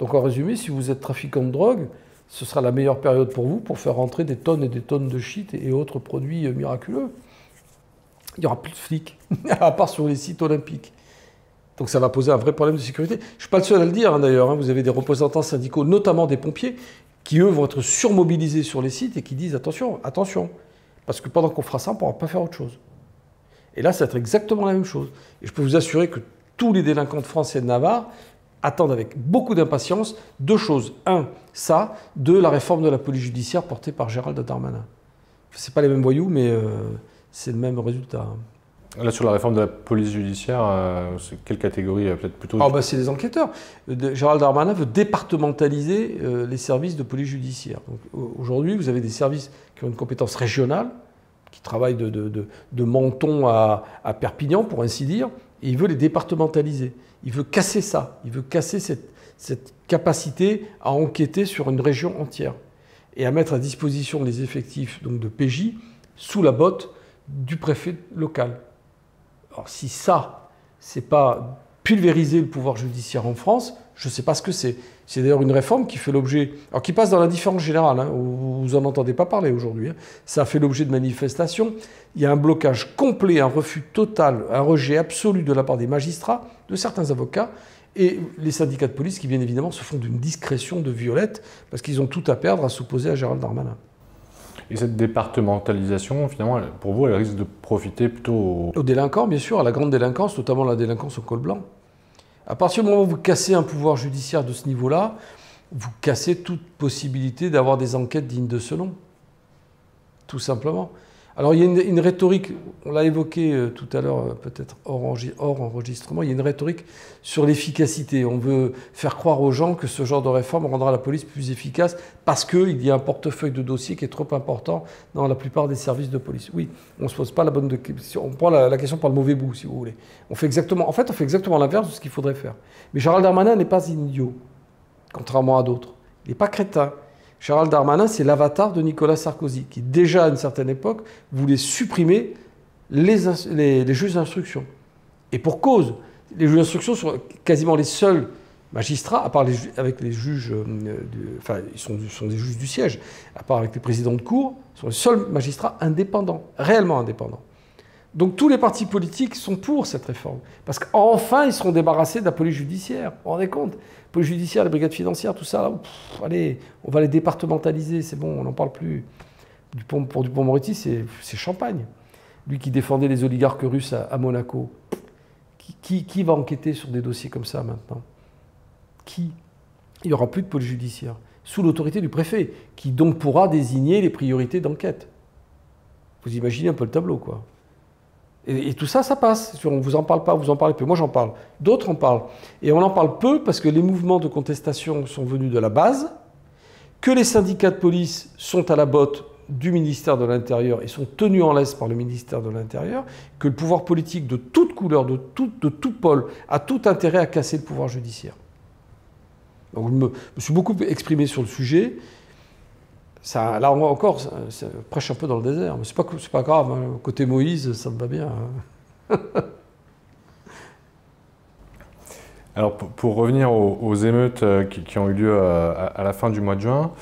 Donc, en résumé, si vous êtes trafiquant de drogue, ce sera la meilleure période pour vous pour faire rentrer des tonnes et des tonnes de shit et autres produits miraculeux. Il n'y aura plus de flics, à part sur les sites olympiques. Donc ça va poser un vrai problème de sécurité. Je ne suis pas le seul à le dire, hein, d'ailleurs. Vous avez des représentants syndicaux, notamment des pompiers, qui, eux, vont être surmobilisés sur les sites et qui disent « Attention, attention, parce que pendant qu'on fera ça, on ne pourra pas faire autre chose. » Et là, ça va être exactement la même chose. Et je peux vous assurer que tous les délinquants de France et de Navarre attendent avec beaucoup d'impatience 2 choses. 1, ça. 2, la réforme de la police judiciaire portée par Gérald Darmanin. Ce n'est pas les mêmes voyous, mais c'est le même résultat, hein. Là, sur la réforme de la police judiciaire, quelle catégorie peut-être plutôt... Ah bah, c'est les enquêteurs. Gérald Darmanin veut départementaliser les services de police judiciaire. Aujourd'hui, vous avez des services qui ont une compétence régionale, qui travaillent de Menton à Perpignan, pour ainsi dire, et il veut les départementaliser. Il veut casser ça. Il veut casser cette capacité à enquêter sur une région entière et à mettre à disposition les effectifs donc de PJ sous la botte du préfet local. Alors si ça, c'est pas pulvériser le pouvoir judiciaire en France, je ne sais pas ce que c'est. C'est d'ailleurs une réforme qui fait l'objet, alors qui passe dans l'indifférence générale, hein, vous n'en entendez pas parler aujourd'hui, hein. Ça a fait l'objet de manifestations. Il y a un blocage complet, un refus total, un rejet absolu de la part des magistrats, de certains avocats, et les syndicats de police qui bien évidemment se font d'une discrétion de violette, parce qu'ils ont tout à perdre à s'opposer à Gérald Darmanin. Et cette départementalisation, finalement, pour vous, elle risque de profiter plutôt aux délinquants, bien sûr, à la grande délinquance, notamment la délinquance au col blanc. À partir du moment où vous cassez un pouvoir judiciaire de ce niveau-là, vous cassez toute possibilité d'avoir des enquêtes dignes de ce nom. Tout simplement. Alors, il y a une rhétorique, on l'a évoqué tout à l'heure, peut-être hors enregistrement, il y a une rhétorique sur l'efficacité. On veut faire croire aux gens que ce genre de réforme rendra la police plus efficace parce qu'il y a un portefeuille de dossiers qui est trop important dans la plupart des services de police. Oui, on ne se pose pas la bonne question, on prend la question par le mauvais bout, si vous voulez. On fait exactement, en fait, on fait exactement l'inverse de ce qu'il faudrait faire. Mais Gérald Darmanin n'est pas idiot, contrairement à d'autres. Il n'est pas crétin. Gérald Darmanin, c'est l'avatar de Nicolas Sarkozy, qui déjà à une certaine époque voulait supprimer les juges d'instruction. Et pour cause, les juges d'instruction sont quasiment les seuls magistrats, à part avec les juges, enfin ils sont des juges du siège, à part avec les présidents de cour, sont les seuls magistrats indépendants, réellement indépendants. Donc tous les partis politiques sont pour cette réforme, parce qu'enfin ils seront débarrassés de la police judiciaire, vous vous rendez compte? La police judiciaire, les brigades financières, tout ça, là, pff, allez, on va les départementaliser, c'est bon, on n'en parle plus. Pour Dupond-Moretti, c'est champagne. Lui qui défendait les oligarques russes à Monaco. Qui va enquêter sur des dossiers comme ça maintenant? Qui? Il n'y aura plus de pôle judiciaire, sous l'autorité du préfet, qui donc pourra désigner les priorités d'enquête. Vous imaginez un peu le tableau, quoi. Et tout ça, ça passe. On ne vous en parle pas, vous en parlez peu. Moi, j'en parle. D'autres en parlent. Et on en parle peu parce que les mouvements de contestation sont venus de la base, que les syndicats de police sont à la botte du ministère de l'Intérieur et sont tenus en laisse par le ministère de l'Intérieur, que le pouvoir politique de toute couleur, de tout pôle, a tout intérêt à casser le pouvoir judiciaire. Donc, je me suis beaucoup exprimé sur le sujet. Ça, là encore, ça prêche un peu dans le désert. Mais ce n'est pas grave. Hein. Côté Moïse, ça me va bien. Hein. Alors, pour revenir aux émeutes qui ont eu lieu à la fin du mois de juin,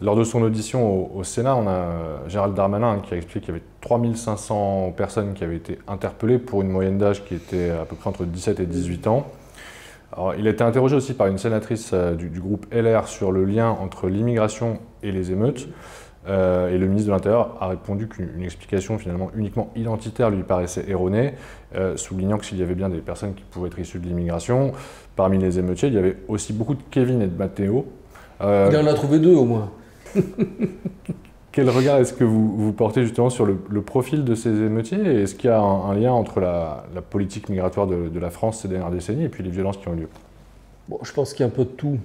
lors de son audition au Sénat, on a Gérald Darmanin qui a expliqué qu'il y avait 3500 personnes qui avaient été interpellées pour une moyenne d'âge qui était à peu près entre 17 et 18 ans. Alors, il a été interrogé aussi par une sénatrice du groupe LR sur le lien entre l'immigration et les émeutes. Et le ministre de l'Intérieur a répondu qu'une explication finalement uniquement identitaire lui paraissait erronée, soulignant que s'il y avait bien des personnes qui pouvaient être issues de l'immigration, parmi les émeutiers, il y avait aussi beaucoup de Kevin et de Matteo. Il en a trouvé deux au moins. Quel regard est-ce que vous portez justement sur le profil de ces émeutiers? Est-ce qu'il y a un lien entre la politique migratoire de la France ces dernières décennies et puis les violences qui ont lieu? Bon, je pense qu'il y a un peu de tout.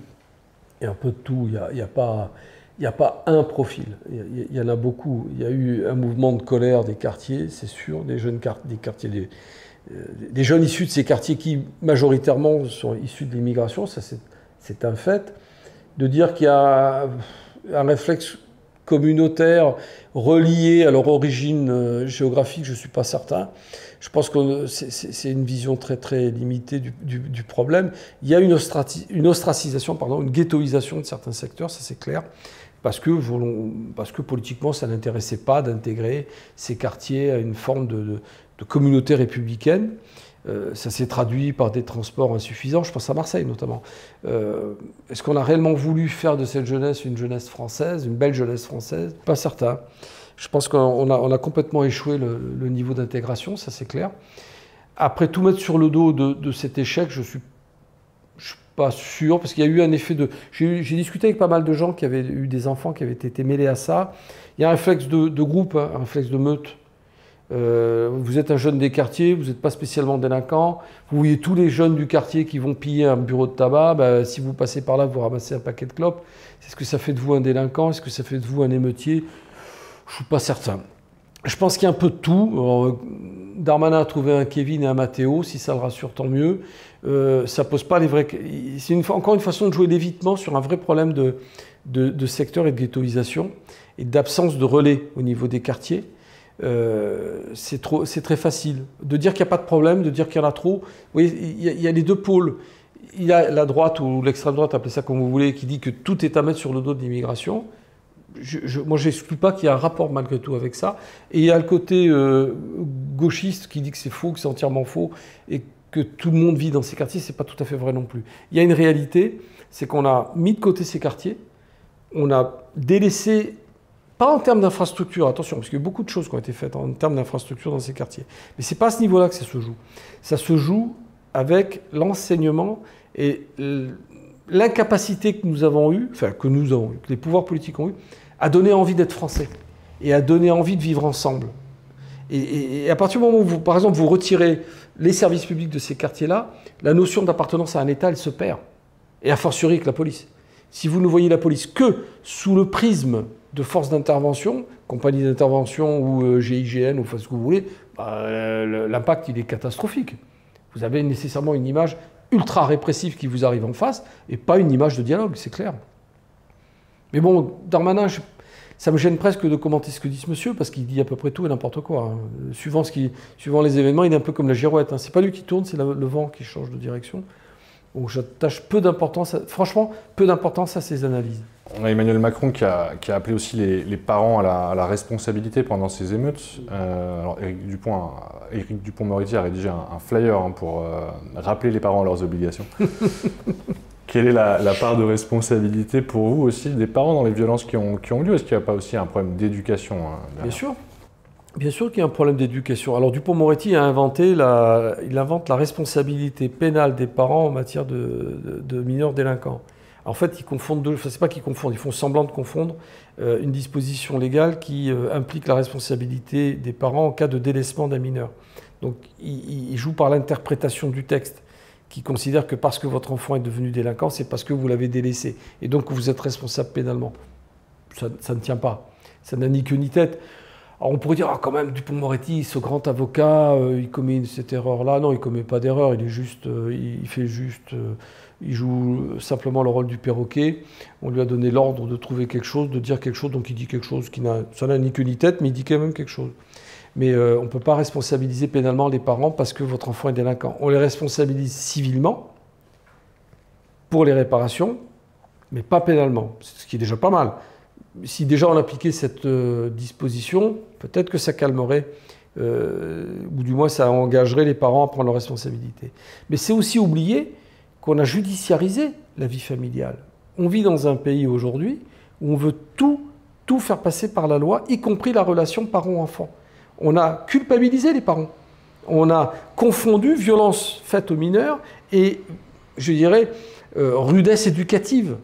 Il y a un peu de tout. Il n'y a pas un profil. Il y en a beaucoup. Il y a eu un mouvement de colère des quartiers, c'est sûr, des jeunes issus de ces quartiers qui majoritairement sont issus de l'immigration, ça c'est un fait. De dire qu'il y a un réflexe communautaires reliés à leur origine géographique, je ne suis pas certain. Je pense que c'est une vision très très limitée du problème. Il y a une ostracisation, pardon, une ghettoisation de certains secteurs, ça c'est clair, parce que politiquement ça n'intéressait pas d'intégrer ces quartiers à une forme de communauté républicaine. Ça s'est traduit par des transports insuffisants, je pense à Marseille notamment. Est-ce qu'on a réellement voulu faire de cette jeunesse une jeunesse française, une belle jeunesse française? Pas certain. Je pense qu'on a complètement échoué le niveau d'intégration, ça c'est clair. Après, tout mettre sur le dos de cet échec, je suis pas sûr, parce qu'il y a eu un effet de... J'ai discuté avec pas mal de gens qui avaient eu des enfants qui avaient été mêlés à ça. Il y a un réflexe de groupe, hein, un réflexe de meute. Vous êtes un jeune des quartiers, vous n'êtes pas spécialement délinquant, vous voyez tous les jeunes du quartier qui vont piller un bureau de tabac, ben, si vous passez par là, vous ramassez un paquet de clopes. Est-ce que ça fait de vous un délinquant? Est-ce que ça fait de vous un émeutier? Je ne suis pas certain. Je pense qu'il y a un peu de tout. Alors, Darmanin a trouvé un Kevin et un Matteo, si ça le rassure, tant mieux. Ça pose pas les vrais... C'est encore une façon de jouer l'évitement sur un vrai problème de secteur et de ghettoisation et d'absence de relais au niveau des quartiers. C'est très facile. De dire qu'il n'y a pas de problème, de dire qu'il y en a trop. Vous voyez, il y a les deux pôles. Il y a la droite ou l'extrême droite, appelez ça comme vous voulez, qui dit que tout est à mettre sur le dos de l'immigration. Moi, je n'exclus pas qu'il y a un rapport malgré tout avec ça. Et il y a le côté gauchiste qui dit que c'est faux, que c'est entièrement faux et que tout le monde vit dans ces quartiers. C'est pas tout à fait vrai non plus. Il y a une réalité, c'est qu'on a mis de côté ces quartiers. On a délaissé... Pas en termes d'infrastructure, attention, parce qu'il y a beaucoup de choses qui ont été faites en termes d'infrastructure dans ces quartiers. Mais ce n'est pas à ce niveau-là que ça se joue. Ça se joue avec l'enseignement et l'incapacité que nous avons eue, enfin que nous avons eue, que les pouvoirs politiques ont eue, à donner envie d'être français et à donner envie de vivre ensemble. Et à partir du moment où, vous, par exemple, vous retirez les services publics de ces quartiers-là, la notion d'appartenance à un État, elle se perd. Et a fortiori avec la police. Si vous ne voyez la police que sous le prisme de forces d'intervention, compagnie d'intervention ou GIGN ou enfin ce que vous voulez, l'impact il est catastrophique. Vous avez nécessairement une image ultra répressive qui vous arrive en face et pas une image de dialogue, c'est clair. Mais bon, Darmanin, ça me gêne presque de commenter ce que dit ce monsieur parce qu'il dit à peu près tout et n'importe quoi. Hein. Suivant les événements, il est un peu comme la girouette. Hein. C'est pas lui qui tourne, c'est le vent qui change de direction. Donc j'attache peu d'importance, franchement, peu d'importance à ces analyses. On a Emmanuel Macron qui a appelé aussi les parents à la responsabilité pendant ces émeutes. Alors Éric Dupond-Moretti a rédigé un flyer hein, pour rappeler les parents à leurs obligations. Quelle est la part de responsabilité pour vous aussi des parents dans les violences qui ont lieu? Est-ce qu'il n'y a pas aussi un problème d'éducation derrière? Bien sûr qu'il y a un problème d'éducation. Alors Dupond-Moretti a inventé il invente la responsabilité pénale des parents en matière de mineurs délinquants. En fait, ils confondent deux. Enfin, c'est pas qu'ils confondent, ils font semblant de confondre une disposition légale qui implique la responsabilité des parents en cas de délaissement d'un mineur. Donc, ils jouent par l'interprétation du texte, qui considère que parce que votre enfant est devenu délinquant, c'est parce que vous l'avez délaissé. Et donc, vous êtes responsable pénalement. Ça ne tient pas. Ça n'a ni queue ni tête. Alors, on pourrait dire, ah, quand même, Dupond-Moretti, ce grand avocat, il commet cette erreur-là. Non, il ne commet pas d'erreur. Il est juste, il joue simplement le rôle du perroquet. On lui a donné l'ordre de trouver quelque chose, de dire quelque chose. Donc, il dit quelque chose qui n'a, ça n'a ni queue ni tête, mais il dit quand même quelque chose. Mais on ne peut pas responsabiliser pénalement les parents parce que votre enfant est délinquant. On les responsabilise civilement pour les réparations, mais pas pénalement, ce qui est déjà pas mal. Si déjà on appliquait cette disposition, peut-être que ça calmerait, ou du moins ça engagerait les parents à prendre leurs responsabilités. Mais c'est aussi oublier qu'on a judiciarisé la vie familiale. On vit dans un pays aujourd'hui où on veut tout faire passer par la loi, y compris la relation parent-enfant. On a culpabilisé les parents. On a confondu violence faite aux mineurs et, je dirais, rudesse éducative.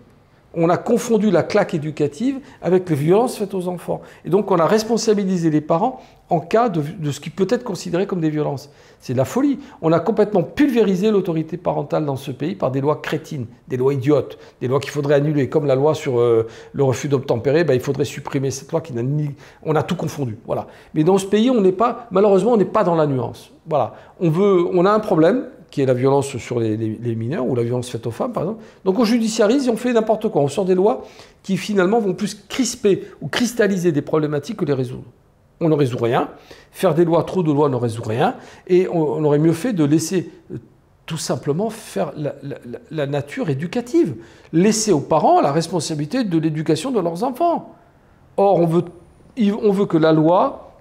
On a confondu la claque éducative avec les violences faites aux enfants. Et donc, on a responsabilisé les parents en cas de ce qui peut être considéré comme des violences. C'est de la folie. On a complètement pulvérisé l'autorité parentale dans ce pays par des lois crétines, des lois idiotes, des lois qu'il faudrait annuler. Comme la loi sur le refus d'obtempérer, ben, il faudrait supprimer cette loi qui n'a ni... On a tout confondu. Voilà. Mais dans ce pays, on n'est pas... Malheureusement, on n'est pas dans la nuance. Voilà. On a un problème qui est la violence sur les mineurs ou la violence faite aux femmes, par exemple. Donc on judiciarise et on fait n'importe quoi. On sort des lois qui, finalement, vont plus crisper ou cristalliser des problématiques que les résoudre. On ne résout rien. Faire des lois, trop de lois ne résout rien. Et on aurait mieux fait de laisser tout simplement faire la nature éducative. Laisser aux parents la responsabilité de l'éducation de leurs enfants. Or, on veut que la loi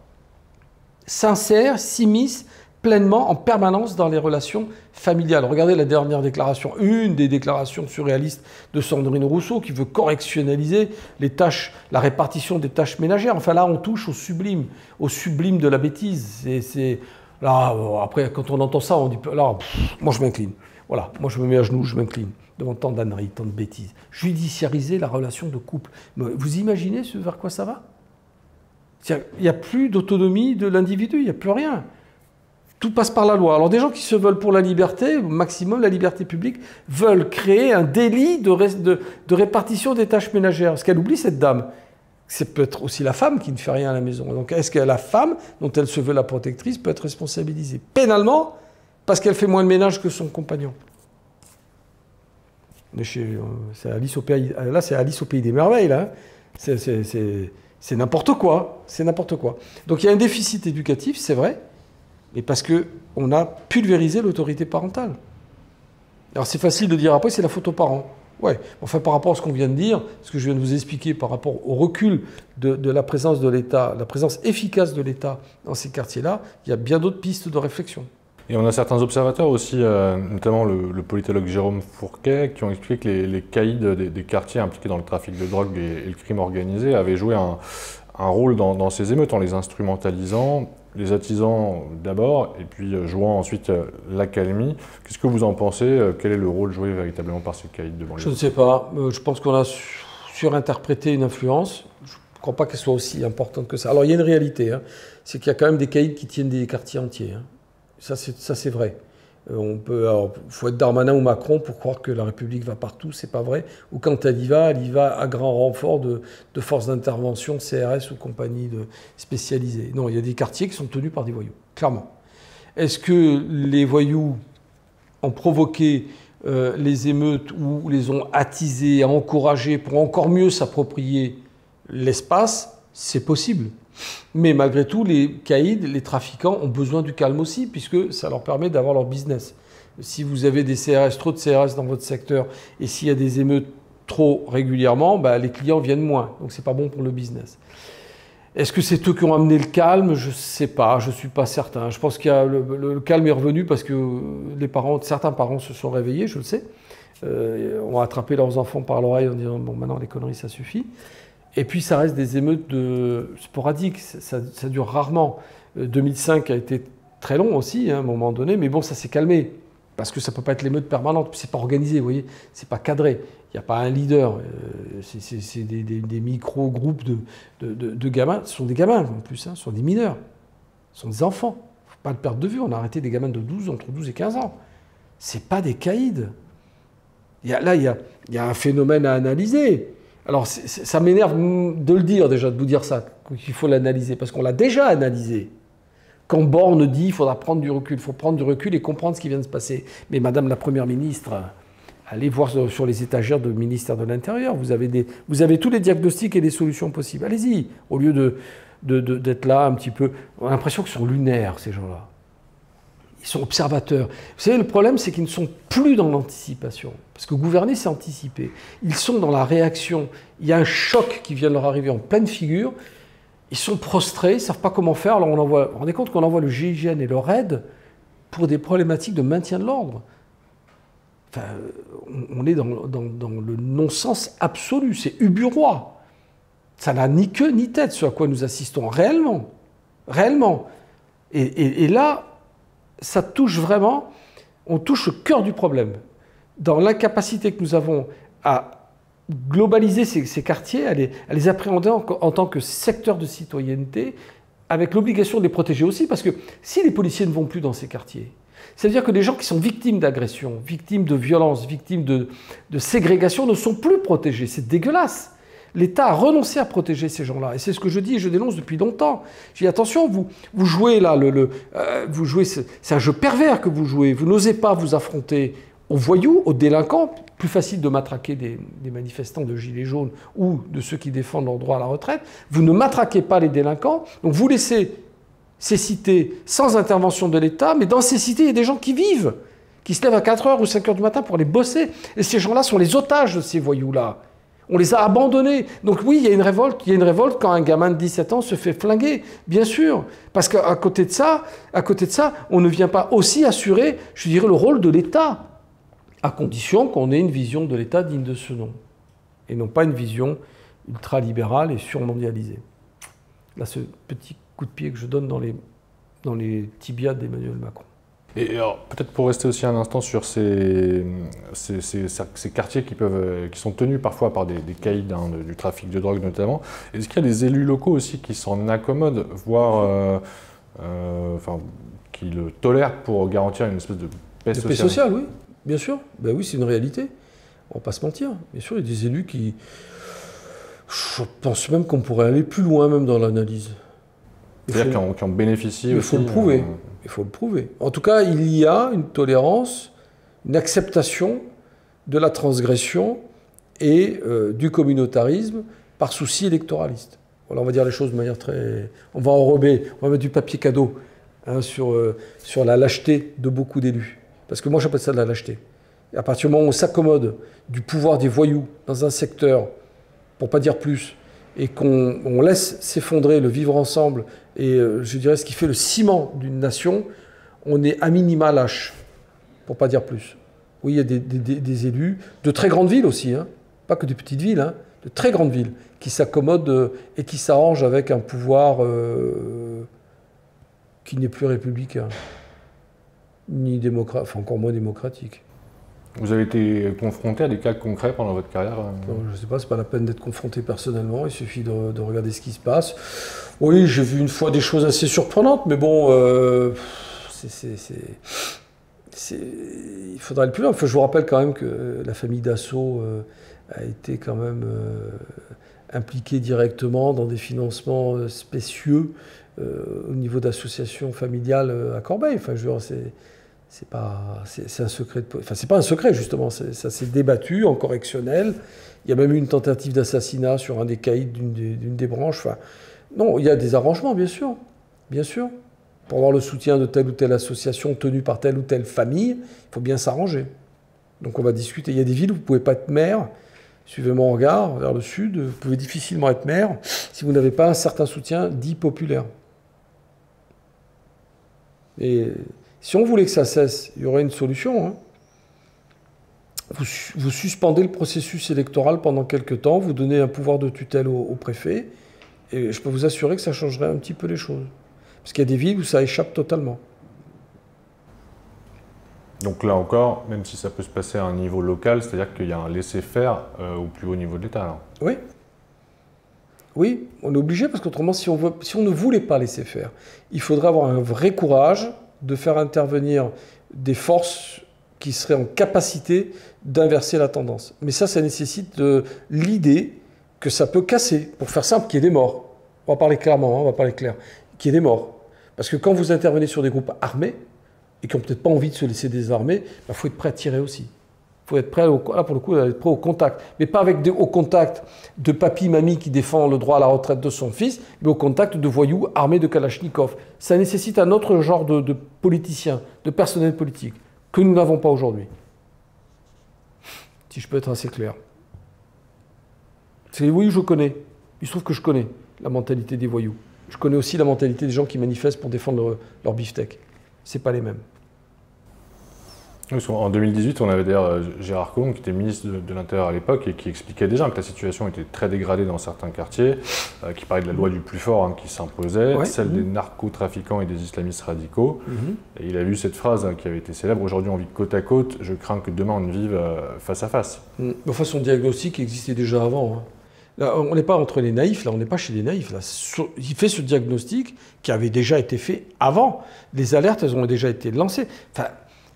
s'insère, s'immisce, pleinement, en permanence, dans les relations familiales. Regardez la dernière déclaration, une des déclarations surréalistes de Sandrine Rousseau, qui veut correctionnaliser les tâches, la répartition des tâches ménagères. Enfin là, on touche au sublime de la bêtise. Là, après, quand on entend ça, on dit, là, pff, moi je m'incline. Voilà, moi je me mets à genoux, je m'incline devant tant d'âneries, tant de bêtises. Judiciariser la relation de couple. Vous imaginez vers quoi ça va? Il n'y a plus d'autonomie de l'individu, il n'y a plus rien. Tout passe par la loi. Alors des gens qui se veulent pour la liberté, au maximum la liberté publique, veulent créer un délit de répartition des tâches ménagères. Ce qu'elle oublie, cette dame, c'est peut-être aussi la femme qui ne fait rien à la maison. Donc est-ce que la femme, dont elle se veut la protectrice, peut être responsabilisée pénalement parce qu'elle fait moins de ménage que son compagnon? Là, c'est Alice au Pays des Merveilles, là. C'est n'importe quoi. C'est n'importe quoi. Donc il y a un déficit éducatif, c'est vrai, mais parce qu'on a pulvérisé l'autorité parentale. Alors c'est facile de dire après, c'est la faute aux parents. Ouais. Enfin, par rapport à ce qu'on vient de dire, ce que je viens de vous expliquer par rapport au recul de la présence de l'État, la présence efficace de l'État dans ces quartiers-là, il y a bien d'autres pistes de réflexion. Et on a certains observateurs aussi, notamment le politologue Jérôme Fourquet, qui ont expliqué que les caïds des quartiers impliqués dans le trafic de drogue et le crime organisé avaient joué un rôle dans ces émeutes en les instrumentalisant, les attisant d'abord et puis jouant ensuite l'accalmie. Qu'est-ce que vous en pensez? Quel est le rôle joué véritablement par ces caïds devant les... Je ne sais pas. Je pense qu'on a surinterprété une influence. Je ne crois pas qu'elle soit aussi importante que ça. Alors il y a une réalité, hein. C'est qu'il y a quand même des caïds qui tiennent des quartiers entiers. Hein. Ça, c'est vrai. Faut être Darmanin ou Macron pour croire que la République va partout, c'est pas vrai. Ou quand elle y va à grand renfort de forces d'intervention, CRS ou compagnie spécialisées. Non, il y a des quartiers qui sont tenus par des voyous, clairement. Est-ce que les voyous ont provoqué les émeutes ou les ont attisés, encouragés pour encore mieux s'approprier l'espace? C'est possible. Mais malgré tout, les caïds, les trafiquants ont besoin du calme aussi, puisque ça leur permet d'avoir leur business. Si vous avez des CRS, trop de CRS dans votre secteur, et s'il y a des émeutes trop régulièrement, bah, les clients viennent moins. Donc c'est pas bon pour le business. Est-ce que c'est eux qui ont amené le calme? Je sais pas, je suis pas certain. Je pense que le calme est revenu parce que certains parents se sont réveillés, je le sais. On a attrapé leurs enfants par l'oreille en disant « bon, maintenant les conneries, ça suffit ». Et puis ça reste des émeutes sporadiques, ça dure rarement. 2005 a été très long aussi, hein, à un moment donné, mais bon, ça s'est calmé. Parce que ça ne peut pas être l'émeute permanente, c'est pas organisé, vous voyez, c'est pas cadré. Il n'y a pas un leader, c'est des micro-groupes de gamins. Ce sont des gamins en plus, hein. Ce sont des mineurs, ce sont des enfants. Il ne faut pas le perdre de vue, on a arrêté des gamins de 12, entre 12 et 15 ans. Ce n'est pas des caïds. Il y a un phénomène à analyser. Alors ça m'énerve de le dire déjà, de vous dire ça, qu'il faut l'analyser, parce qu'on l'a déjà analysé. Quand Borne dit qu'il faudra prendre du recul, il faut prendre du recul et comprendre ce qui vient de se passer. Mais Madame la Première ministre, allez voir sur les étagères du ministère de l'Intérieur, vous avez tous les diagnostics et les solutions possibles. Allez-y, au lieu d'être là un petit peu. On a l'impression qu'ils sont lunaires, ces gens-là. Ils sont observateurs. Vous savez, le problème, c'est qu'ils ne sont plus dans l'anticipation. Parce que gouverner, c'est anticiper. Ils sont dans la réaction. Il y a un choc qui vient de leur arriver en pleine figure. Ils sont prostrés, ils ne savent pas comment faire. Alors on envoie, vous vous rendez compte qu'on envoie le GIGN et le RAID pour des problématiques de maintien de l'ordre. Enfin, on est dans le non-sens absolu, c'est uburois. Ça n'a ni queue ni tête ce à quoi nous assistons, réellement. Réellement. Et là, ça touche vraiment, on touche le cœur du problème. Dans l'incapacité que nous avons à globaliser ces quartiers, à les appréhender en tant que secteur de citoyenneté, avec l'obligation de les protéger aussi, parce que si les policiers ne vont plus dans ces quartiers, ça veut dire que les gens qui sont victimes d'agressions, victimes de violences, victimes de ségrégation ne sont plus protégés. C'est dégueulasse. L'État a renoncé à protéger ces gens-là. Et c'est ce que je dis et je dénonce depuis longtemps. Je dis attention, vous jouez là, vous jouez, c'est un jeu pervers que vous jouez. Vous n'osez pas vous affronter aux voyous, aux délinquants. Plus facile de matraquer des manifestants de gilets jaunes ou de ceux qui défendent leur droit à la retraite. Vous ne matraquez pas les délinquants, donc vous laissez ces cités sans intervention de l'État, mais dans ces cités, il y a des gens qui vivent, qui se lèvent à 4 h ou 5 h du matin pour aller bosser. Et ces gens-là sont les otages de ces voyous-là. On les a abandonnés. Donc oui, il y a une révolte. Il y a une révolte quand un gamin de 17 ans se fait flinguer, bien sûr. Parce qu'à côté de ça, on ne vient pas aussi assurer, je dirais, le rôle de l'État, à condition qu'on ait une vision de l'État digne de ce nom, et non pas une vision ultra-libérale et surmondialisée. Là, ce petit coup de pied que je donne dans les tibias d'Emmanuel Macron. Et alors, peut-être pour rester aussi un instant sur ces quartiers qui sont tenus parfois par des caïds, hein, du trafic de drogue notamment, est-ce qu'il y a des élus locaux aussi qui s'en accommodent, voire qui le tolèrent pour garantir une espèce de paix sociale? De paix sociale, oui. Bien sûr, ben oui, c'est une réalité. On ne va pas se mentir. Bien sûr, il y a des élus qui... Je pense même qu'on pourrait aller plus loin même dans l'analyse. C'est-à-dire qu'on bénéficie aussi. Il faut le prouver. Il faut le prouver. En tout cas, il y a une tolérance, une acceptation de la transgression et du communautarisme par souci électoraliste. Voilà, on va dire les choses de manière très... On va enrober, on va mettre du papier cadeau, hein, sur la lâcheté de beaucoup d'élus. Parce que moi, j'appelle ça de la lâcheté. Et à partir du moment où on s'accommode du pouvoir des voyous dans un secteur, pour pas dire plus, et qu'on laisse s'effondrer le vivre ensemble, et je dirais ce qui fait le ciment d'une nation, on est à minima lâche, pour pas dire plus. Oui, il y a des élus de très grandes villes aussi, hein, pas que des petites villes, hein, de très grandes villes, qui s'accommodent et qui s'arrangent avec un pouvoir qui n'est plus républicain. Ni démocrate, enfin encore moins démocratique. Vous avez été confronté à des cas concrets pendant votre carrière? Je ne sais pas, c'est pas la peine d'être confronté personnellement, il suffit de regarder ce qui se passe. Oui, j'ai vu une fois des choses assez surprenantes, mais bon, il faudrait aller plus loin. Enfin, je vous rappelle quand même que la famille Dassault a été quand même impliquée directement dans des financements spécieux au niveau d'associations familiales à Corbeil. Enfin, je veux dire, c'est un secret de... Enfin, c'est pas un secret, justement. Ça s'est débattu en correctionnel. Il y a même eu une tentative d'assassinat sur un des caïds d'une des branches. Enfin, non, il y a des arrangements, bien sûr. Bien sûr. Pour avoir le soutien de telle ou telle association tenue par telle ou telle famille, il faut bien s'arranger. Donc on va discuter. Il y a des villes où vous ne pouvez pas être maire. Suivez mon regard vers le sud. Vous pouvez difficilement être maire si vous n'avez pas un certain soutien dit populaire. Et si on voulait que ça cesse, il y aurait une solution, hein. Vous suspendez le processus électoral pendant quelques temps, vous donnez un pouvoir de tutelle au préfet, et je peux vous assurer que ça changerait un petit peu les choses. Parce qu'il y a des villes où ça échappe totalement. Donc là encore, même si ça peut se passer à un niveau local, c'est-à-dire qu'il y a un laisser-faire au plus haut niveau de l'État, alors. Oui. Oui, on est obligé, parce qu'autrement, si on ne voulait pas laisser faire, il faudrait avoir un vrai courage de faire intervenir des forces qui seraient en capacité d'inverser la tendance. Mais ça, ça nécessite l'idée que ça peut casser. Pour faire simple, qu'il y ait des morts. On va parler clairement, hein, on va parler clair. Qu'il y ait des morts. Parce que quand vous intervenez sur des groupes armés, et qui n'ont peut-être pas envie de se laisser désarmer, il faut être prêt à tirer aussi. Il faut être prêt, là pour le coup, être prêt au contact. Mais pas avec au contact de papy, mamie qui défend le droit à la retraite de son fils, mais au contact de voyous armés de Kalachnikov. Ça nécessite un autre genre de politiciens, de personnel politique, que nous n'avons pas aujourd'hui. Si je peux être assez clair. C'est les voyous, je connais. Il se trouve que je connais la mentalité des voyous. Je connais aussi la mentalité des gens qui manifestent pour défendre leur beefsteak. Ce n'est pas les mêmes. En 2018, on avait d'ailleurs Gérard Collomb, qui était ministre de l'Intérieur à l'époque, et qui expliquait déjà que la situation était très dégradée dans certains quartiers, qui parlait de la loi du plus fort, hein, qui s'imposait, ouais. Celle des narcotrafiquants et des islamistes radicaux. Et il a eu cette phrase, hein, qui avait été célèbre: aujourd'hui on vit côte à côte, je crains que demain on ne vive face à face. Enfin, son diagnostic existait déjà avant. Hein. Là, on n'est pas entre les naïfs, là, on n'est pas chez les naïfs. Là. Il fait ce diagnostic qui avait déjà été fait avant. Les alertes, elles ont déjà été lancées. Enfin,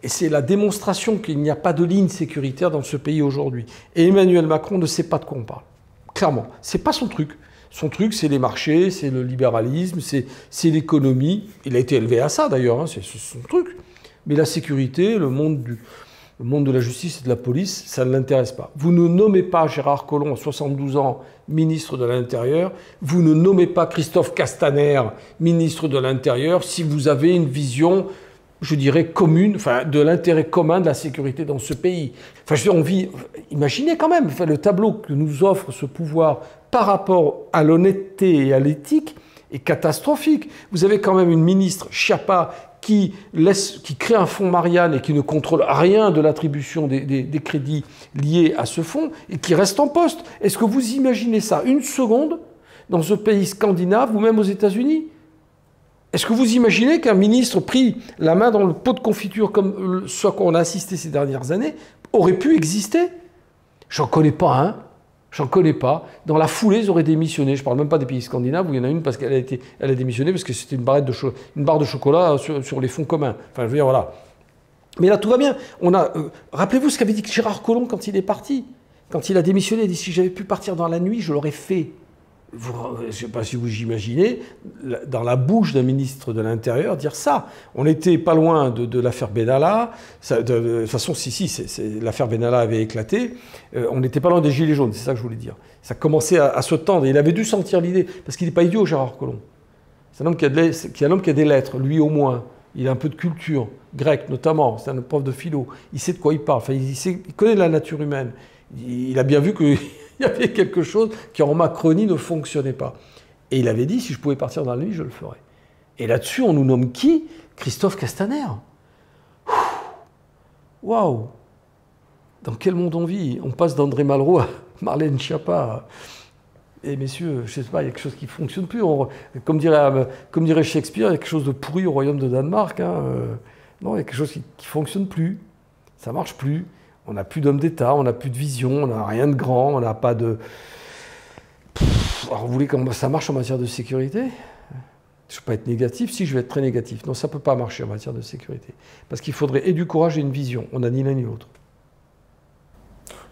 et c'est la démonstration qu'il n'y a pas de ligne sécuritaire dans ce pays aujourd'hui. Et Emmanuel Macron ne sait pas de quoi on parle. Clairement, c'est pas son truc. Son truc, c'est les marchés, c'est le libéralisme, c'est l'économie. Il a été élevé à ça, d'ailleurs, hein, c'est son truc. Mais la sécurité, le monde de la justice et de la police, ça ne l'intéresse pas. Vous ne nommez pas Gérard Collomb, à 72 ans, ministre de l'Intérieur. Vous ne nommez pas Christophe Castaner, ministre de l'Intérieur, si vous avez une vision, je dirais, commune, enfin, de l'intérêt commun de la sécurité dans ce pays. Enfin, je veux dire, on vit... Imaginez quand même, enfin, le tableau que nous offre ce pouvoir par rapport à l'honnêteté et à l'éthique est catastrophique. Vous avez quand même une ministre, Schiappa, qui crée un fonds Marianne et qui ne contrôle rien de l'attribution des crédits liés à ce fonds et qui reste en poste. Est-ce que vous imaginez ça une seconde dans ce pays scandinave ou même aux États-Unis? Est-ce que vous imaginez qu'un ministre pris la main dans le pot de confiture comme ce qu'on a assisté ces dernières années aurait pu exister? J'en connais pas un. J'en connais pas. Dans la foulée, ils auraient démissionné. Je ne parle même pas des pays scandinaves où il y en a une parce qu'elle a démissionné parce que c'était une barre de chocolat sur les fonds communs. Enfin, je veux dire, voilà. Mais là, tout va bien. Rappelez-vous ce qu'avait dit Gérard Collomb quand il est parti. Quand il a démissionné, il dit « Si j'avais pu partir dans la nuit, je l'aurais fait ». Je ne sais pas si vous imaginez, dans la bouche d'un ministre de l'Intérieur, dire ça. On n'était pas loin de l'affaire Benalla. De toute façon, si, l'affaire Benalla avait éclaté. On n'était pas loin des Gilets jaunes, c'est ça que je voulais dire. Ça commençait à se tendre. Il avait dû sentir l'idée, parce qu'il n'est pas idiot, Gérard Collomb. C'est un homme qui a des lettres, lui au moins. Il a un peu de culture, grecque notamment. C'est un prof de philo. Il sait de quoi il parle. Enfin, il connaît la nature humaine. Il a bien vu que... Il y avait quelque chose qui, en Macronie, ne fonctionnait pas. Et il avait dit, si je pouvais partir dans la nuit, je le ferais. Et là-dessus, on nous nomme qui? Christophe Castaner. Waouh! Dans quel monde on vit? On passe d'André Malraux à Marlène Schiappa. Et messieurs, je ne sais pas, il y a quelque chose qui ne fonctionne plus. Comme dirait Shakespeare, il y a quelque chose de pourri au royaume de Danemark. Hein. Non, il y a quelque chose qui ne fonctionne plus. Ça ne marche plus. On n'a plus d'homme d'État, on n'a plus de vision, on n'a rien de grand, on n'a pas de... Alors vous voulez comment ça marche en matière de sécurité? Je ne peux pas être négatif, si je vais être très négatif. Non, ça ne peut pas marcher en matière de sécurité. Parce qu'il faudrait et du courage et une vision. On n'a ni l'un ni l'autre.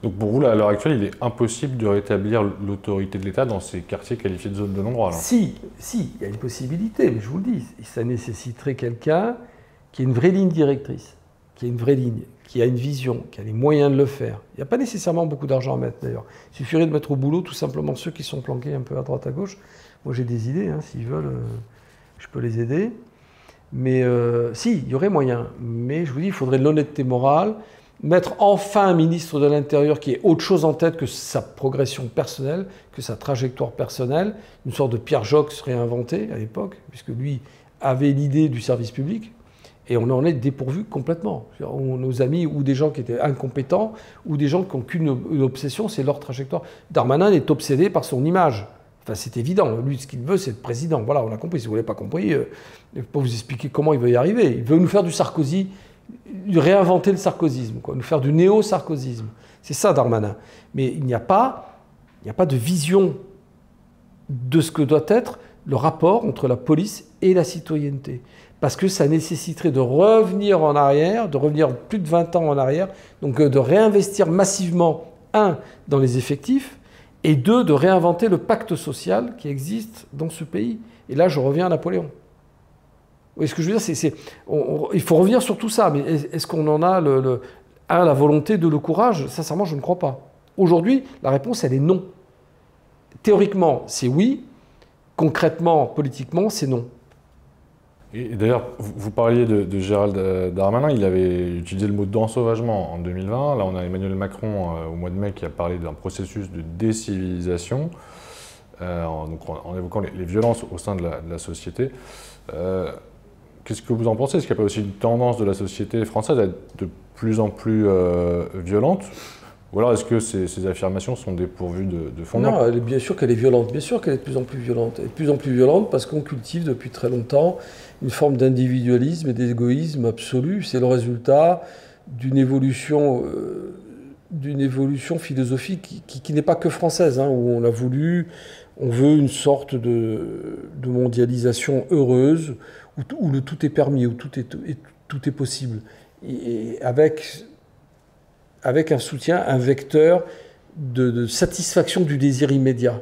Donc pour vous, là, à l'heure actuelle, il est impossible de rétablir l'autorité de l'État dans ces quartiers qualifiés de zone de non-droit. Si, il y a une possibilité, mais je vous le dis, ça nécessiterait quelqu'un qui ait une vraie ligne directrice, qui ait une vraie ligne, qui a une vision, qui a les moyens de le faire. Il n'y a pas nécessairement beaucoup d'argent à mettre, d'ailleurs. Il suffirait de mettre au boulot tout simplement ceux qui sont planqués un peu à droite, à gauche. Moi, j'ai des idées. Hein, s'ils veulent, je peux les aider. Mais si, il y aurait moyen. Mais je vous dis, il faudrait de l'honnêteté morale, mettre enfin un ministre de l'Intérieur qui ait autre chose en tête que sa progression personnelle, que sa trajectoire personnelle. Une sorte de Pierre Joxe réinventé à l'époque, puisque lui avait l'idée du service public. Et on en est dépourvu complètement. On nous a mis ou des gens qui étaient incompétents ou des gens qui n'ont qu'une obsession, c'est leur trajectoire. Darmanin est obsédé par son image. Enfin, c'est évident. Lui, ce qu'il veut, c'est être président. Voilà, on a compris. Si vous ne l'avez pas compris, je ne peux pas vous expliquer comment il veut y arriver. Il veut nous faire du Sarkozy, réinventer le sarkozysme, quoi, nous faire du néo-sarkozysme. C'est ça, Darmanin. Mais il n'y a pas de vision de ce que doit être le rapport entre la police et la citoyenneté. Parce que ça nécessiterait de revenir en arrière, de revenir plus de 20 ans en arrière, donc de réinvestir massivement, un, dans les effectifs, et deux, de réinventer le pacte social qui existe dans ce pays. Et là, je reviens à Napoléon. Vous voyez ce que je veux dire, il faut revenir sur tout ça, mais est-ce qu'on en a la volonté, le courage? Sincèrement, je ne crois pas. Aujourd'hui, la réponse, elle est non. Théoriquement, c'est oui. Concrètement, politiquement, c'est non. Et d'ailleurs, vous parliez de Gérald Darmanin, il avait utilisé le mot d'ensauvagement en 2020. Là, on a Emmanuel Macron, au mois de mai, qui a parlé d'un processus de décivilisation, donc en évoquant les violences au sein de la société. Qu'est-ce que vous en pensez? Est-ce qu'il n'y a pas aussi une tendance de la société française à être de plus en plus violente? Ou alors est-ce que ces affirmations sont dépourvues de fondement? Non, bien sûr qu'elle est violente, bien sûr qu'elle est de plus en plus violente. Elle est de plus en plus violente parce qu'on cultive depuis très longtemps une forme d'individualisme et d'égoïsme absolu. C'est le résultat d'une évolution philosophique qui n'est pas que française, hein, où on a voulu, on veut une sorte de mondialisation heureuse, où le tout est permis, où tout est possible. Et avec un soutien, un vecteur de satisfaction du désir immédiat.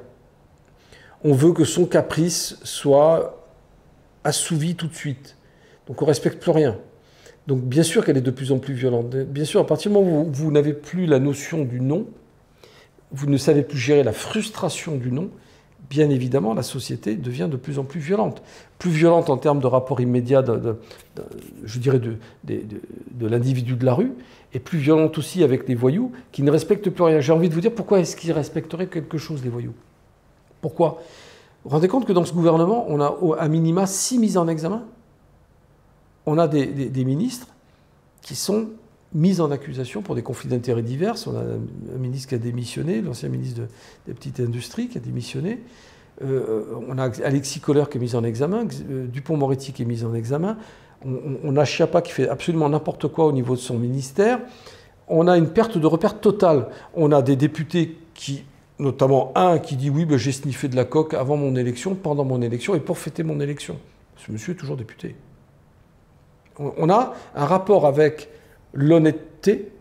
On veut que son caprice soit assouvi tout de suite. Donc on ne respecte plus rien. Donc bien sûr qu'elle est de plus en plus violente. Bien sûr, à partir du moment où vous n'avez plus la notion du non, vous ne savez plus gérer la frustration du non, bien évidemment, la société devient de plus en plus violente. Plus violente en termes de rapport immédiat, je dirais, de l'individu de la rue, et plus violente aussi avec les voyous qui ne respectent plus rien. J'ai envie de vous dire, pourquoi est-ce qu'ils respecteraient quelque chose, les voyous? Pourquoi? Vous vous rendez compte que dans ce gouvernement, on a à minima 6 mises en examen. On a des ministres qui sont mise en accusation pour des conflits d'intérêts divers. On a un ministre qui a démissionné, l'ancien ministre des Petites Industries qui a démissionné. On a Alexis Kohler qui est mis en examen, Dupond-Moretti qui est mis en examen. On a Schiappa qui fait absolument n'importe quoi au niveau de son ministère. On a une perte de repère totale. On a des députés qui, notamment un qui dit « oui, ben, j'ai sniffé de la coke avant mon élection, pendant mon élection et pour fêter mon élection ». Ce monsieur est toujours député. On a un rapport avec l'honnêteté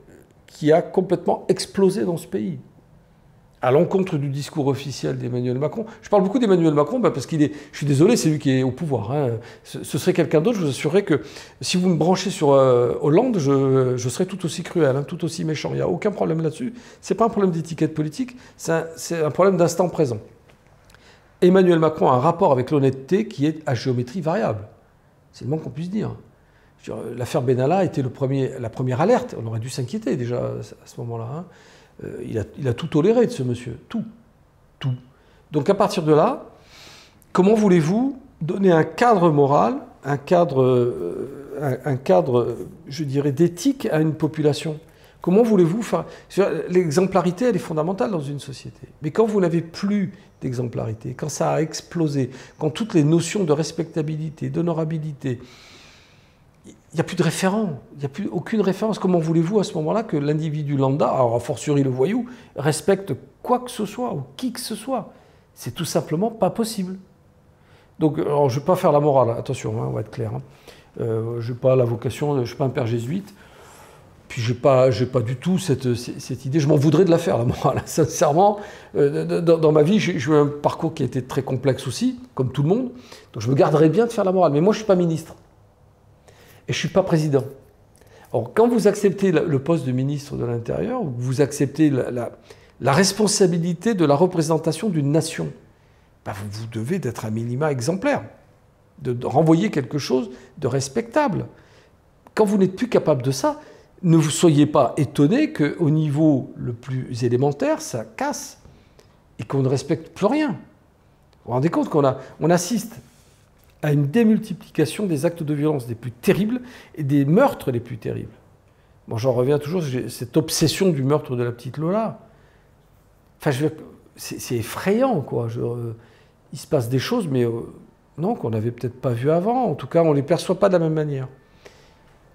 qui a complètement explosé dans ce pays, à l'encontre du discours officiel d'Emmanuel Macron. Je parle beaucoup d'Emmanuel Macron parce qu'il est... Je suis désolé, c'est lui qui est au pouvoir. Hein. Ce serait quelqu'un d'autre, je vous assurerais que si vous me branchez sur Hollande, je serais tout aussi cruel, hein, tout aussi méchant. Il n'y a aucun problème là-dessus. Ce n'est pas un problème d'étiquette politique, c'est un problème d'instant présent. Emmanuel Macron a un rapport avec l'honnêteté qui est à géométrie variable. C'est le moins qu'on puisse dire. L'affaire Benalla était la première alerte. On aurait dû s'inquiéter déjà à ce moment-là. Il a tout toléré de ce monsieur. Tout. Tout. Donc à partir de là, comment voulez-vous donner un cadre moral, un cadre je dirais, d'éthique à une population? Comment voulez-vous faire... L'exemplarité, elle est fondamentale dans une société. Mais quand vous n'avez plus d'exemplarité, quand ça a explosé, quand toutes les notions de respectabilité, d'honorabilité... Il n'y a plus de référent, il n'y a plus aucune référence. Comment voulez-vous à ce moment-là que l'individu lambda, alors a fortiori le voyou, respecte quoi que ce soit ou qui que ce soit? C'est tout simplement pas possible. Donc, alors, je ne vais pas faire la morale, attention, hein, on va être clair. Hein. Je n'ai pas la vocation, je ne suis pas un père jésuite, puis je n'ai pas du tout cette idée. Je m'en voudrais de la faire, la morale. Sincèrement, dans ma vie, j'ai eu un parcours qui a été très complexe aussi, comme tout le monde. Donc je me garderais bien de faire la morale, mais moi je ne suis pas ministre. Et je ne suis pas président. Alors, quand vous acceptez le poste de ministre de l'Intérieur, vous acceptez la responsabilité de la représentation d'une nation. Ben, vous devez être un minima exemplaire, de renvoyer quelque chose de respectable. Quand vous n'êtes plus capable de ça, ne vous soyez pas étonné qu'au niveau le plus élémentaire, ça casse et qu'on ne respecte plus rien. Vous vous rendez compte qu'on assiste à une démultiplication des actes de violence les plus terribles et des meurtres les plus terribles. Bon, j'en reviens toujours, cette obsession du meurtre de la petite Lola. Enfin, c'est effrayant, quoi. Il se passe des choses, mais non, qu'on n'avait peut-être pas vues avant. En tout cas, on ne les perçoit pas de la même manière.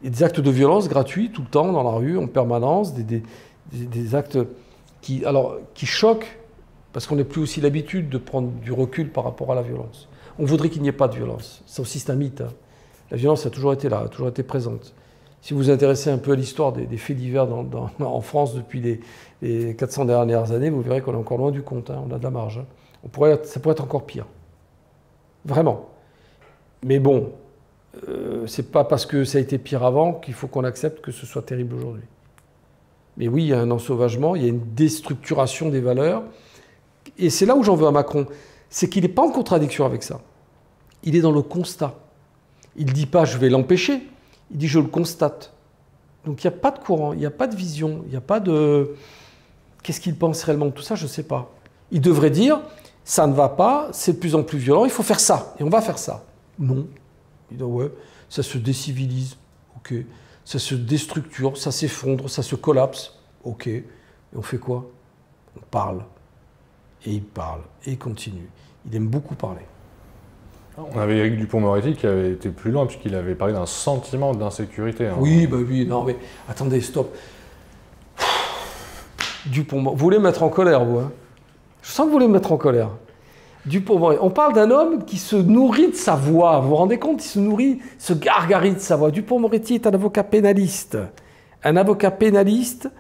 Et des actes de violence gratuits, tout le temps, dans la rue, en permanence, des actes qui choquent, parce qu'on n'a plus aussi l'habitude de prendre du recul par rapport à la violence. On voudrait qu'il n'y ait pas de violence. Ça aussi, c'est un mythe. Hein. La violence a toujours été là, a toujours été présente. Si vous vous intéressez un peu à l'histoire des faits divers en France depuis les 400 dernières années, vous verrez qu'on est encore loin du compte. Hein. On a de la marge. Hein. Ça pourrait être encore pire. Vraiment. Mais bon, c'est pas parce que ça a été pire avant qu'il faut qu'on accepte que ce soit terrible aujourd'hui. Mais oui, il y a un ensauvagement, il y a une déstructuration des valeurs. Et c'est là où j'en veux à Macron. C'est qu'il n'est pas en contradiction avec ça. Il est dans le constat. Il ne dit pas « je vais l'empêcher », il dit « je le constate ». Donc il n'y a pas de courant, il n'y a pas de vision, il n'y a pas de... Qu'est-ce qu'il pense réellement de tout ça, je ne sais pas. Il devrait dire « ça ne va pas, c'est de plus en plus violent, il faut faire ça, et on va faire ça ». Non. Il dit « ouais, ça se décivilise, ok. Ça se déstructure, ça s'effondre, ça se collapse, ok. Et on fait quoi? On parle. » Et il parle, et il continue. Il aime beaucoup parler. On avait Éric Dupond-Moretti qui avait été plus loin, puisqu'il avait parlé d'un sentiment d'insécurité. Hein. Oui, bah oui, non mais attendez, stop. Dupond-Moretti, vous voulez mettre en colère, vous, hein? Je sens que vous voulez me mettre en colère. Dupond-Moretti, on parle d'un homme qui se nourrit de sa voix. Vous vous rendez compte? Il se nourrit, se gargarit de sa voix. Dupond-Moretti est un avocat pénaliste. Un avocat pénaliste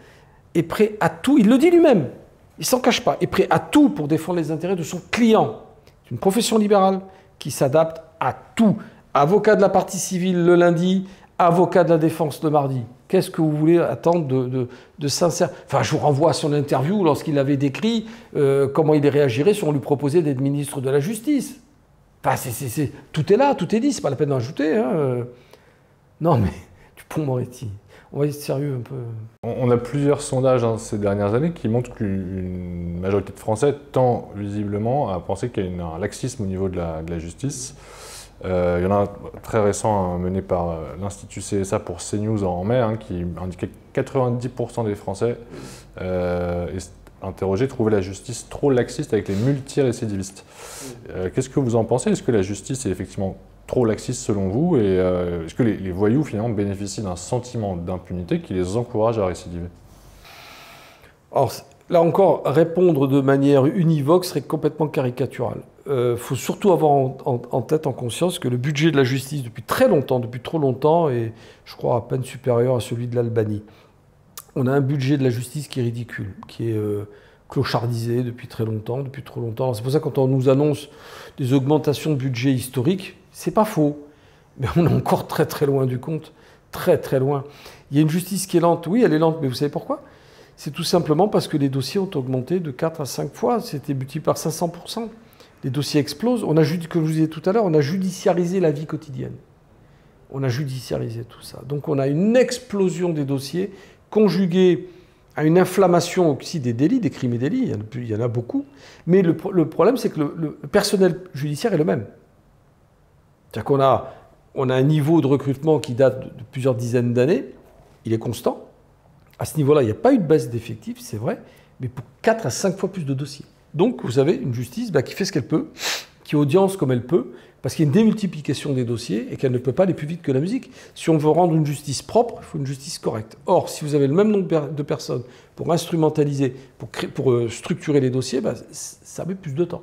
est prêt à tout, il le dit lui-même. Il ne s'en cache pas, est prêt à tout pour défendre les intérêts de son client. C'est une profession libérale qui s'adapte à tout. Avocat de la partie civile le lundi, avocat de la défense le mardi. Qu'est-ce que vous voulez attendre de sincère? Enfin, je vous renvoie à son interview lorsqu'il avait décrit comment il réagirait si on lui proposait d'être ministre de la Justice. Enfin, tout est là, tout est dit, c'est pas la peine d'en ajouter. Hein. Non, mais Dupond-Moretti... On va être sérieux un peu. On a plusieurs sondages hein, ces dernières années qui montrent qu'une majorité de Français tend visiblement à penser qu'il y a un laxisme au niveau de la justice. Il y en a un très récent hein, mené par l'Institut CSA pour CNews en mai hein, qui indiquait que 90% des Français interrogés trouvaient la justice trop laxiste avec les multirécidivistes. Qu'est-ce que vous en pensez? Est-ce que la justice est effectivement trop laxiste selon vous, et est-ce que les voyous finalement bénéficient d'un sentiment d'impunité qui les encourage à récidiver? Alors là encore, répondre de manière univoque serait complètement caricatural. Il faut surtout avoir en tête, en conscience, que le budget de la justice depuis très longtemps, depuis trop longtemps, est je crois à peine supérieur à celui de l'Albanie. On a un budget de la justice qui est ridicule, qui est... clochardisé depuis très longtemps, depuis trop longtemps. C'est pour ça que quand on nous annonce des augmentations de budget historiques, c'est pas faux. Mais on est encore très très loin du compte. Très très loin. Il y a une justice qui est lente. Oui, elle est lente, mais vous savez pourquoi? C'est tout simplement parce que les dossiers ont augmenté de 4 à 5 fois. C'était multiplié par 500%. Les dossiers explosent. On a, comme je vous disais tout à l'heure, on a judiciarisé la vie quotidienne. On a judiciarisé tout ça. Donc on a une explosion des dossiers conjuguée à une inflammation aussi des délits, des crimes et délits, il y en a beaucoup. Mais le problème, c'est que le personnel judiciaire est le même. C'est-à-dire qu'on a un niveau de recrutement qui date de plusieurs dizaines d'années, il est constant. À ce niveau-là, il n'y a pas eu de baisse d'effectifs, c'est vrai, mais pour 4 à 5 fois plus de dossiers. Donc, vous avez une justice qui fait ce qu'elle peut, qui audience comme elle peut, parce qu'il y a une démultiplication des dossiers et qu'elle ne peut pas aller plus vite que la musique. Si on veut rendre une justice propre, il faut une justice correcte. Or, si vous avez le même nombre de personnes pour instrumentaliser, pour structurer les dossiers, ça met plus de temps,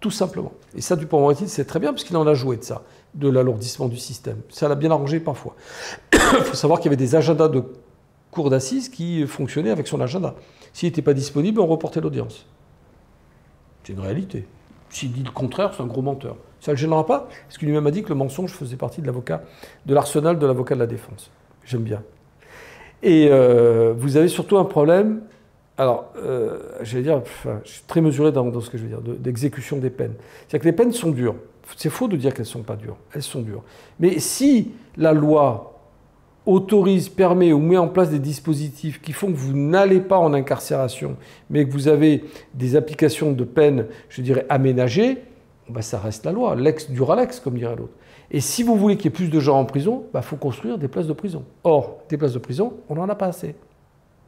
tout simplement. Et ça, Dupond-Moretti, c'est très bien parce qu'il en a joué de ça, de l'alourdissement du système. Ça l'a bien arrangé parfois. Il faut savoir qu'il y avait des agendas de cours d'assises qui fonctionnaient avec son agenda. S'il n'était pas disponible, on reportait l'audience. C'est une réalité. S'il dit le contraire, c'est un gros menteur. Ça ne le gênera pas, parce qu'il lui-même a dit que le mensonge faisait partie de l'arsenal de l'avocat de la défense. J'aime bien. Et vous avez surtout un problème, alors, j'allais dire, je suis très mesuré dans ce que je veux dire, d'exécution des peines. C'est-à-dire que les peines sont dures. C'est faux de dire qu'elles ne sont pas dures. Elles sont dures. Mais si la loi autorise, permet ou met en place des dispositifs qui font que vous n'allez pas en incarcération, mais que vous avez des applications de peine, je dirais, aménagées, ben ça reste la loi, l'ex dure à l'ex, comme dirait l'autre. Et si vous voulez qu'il y ait plus de gens en prison, il faut construire des places de prison. Or, des places de prison, on n'en a pas assez.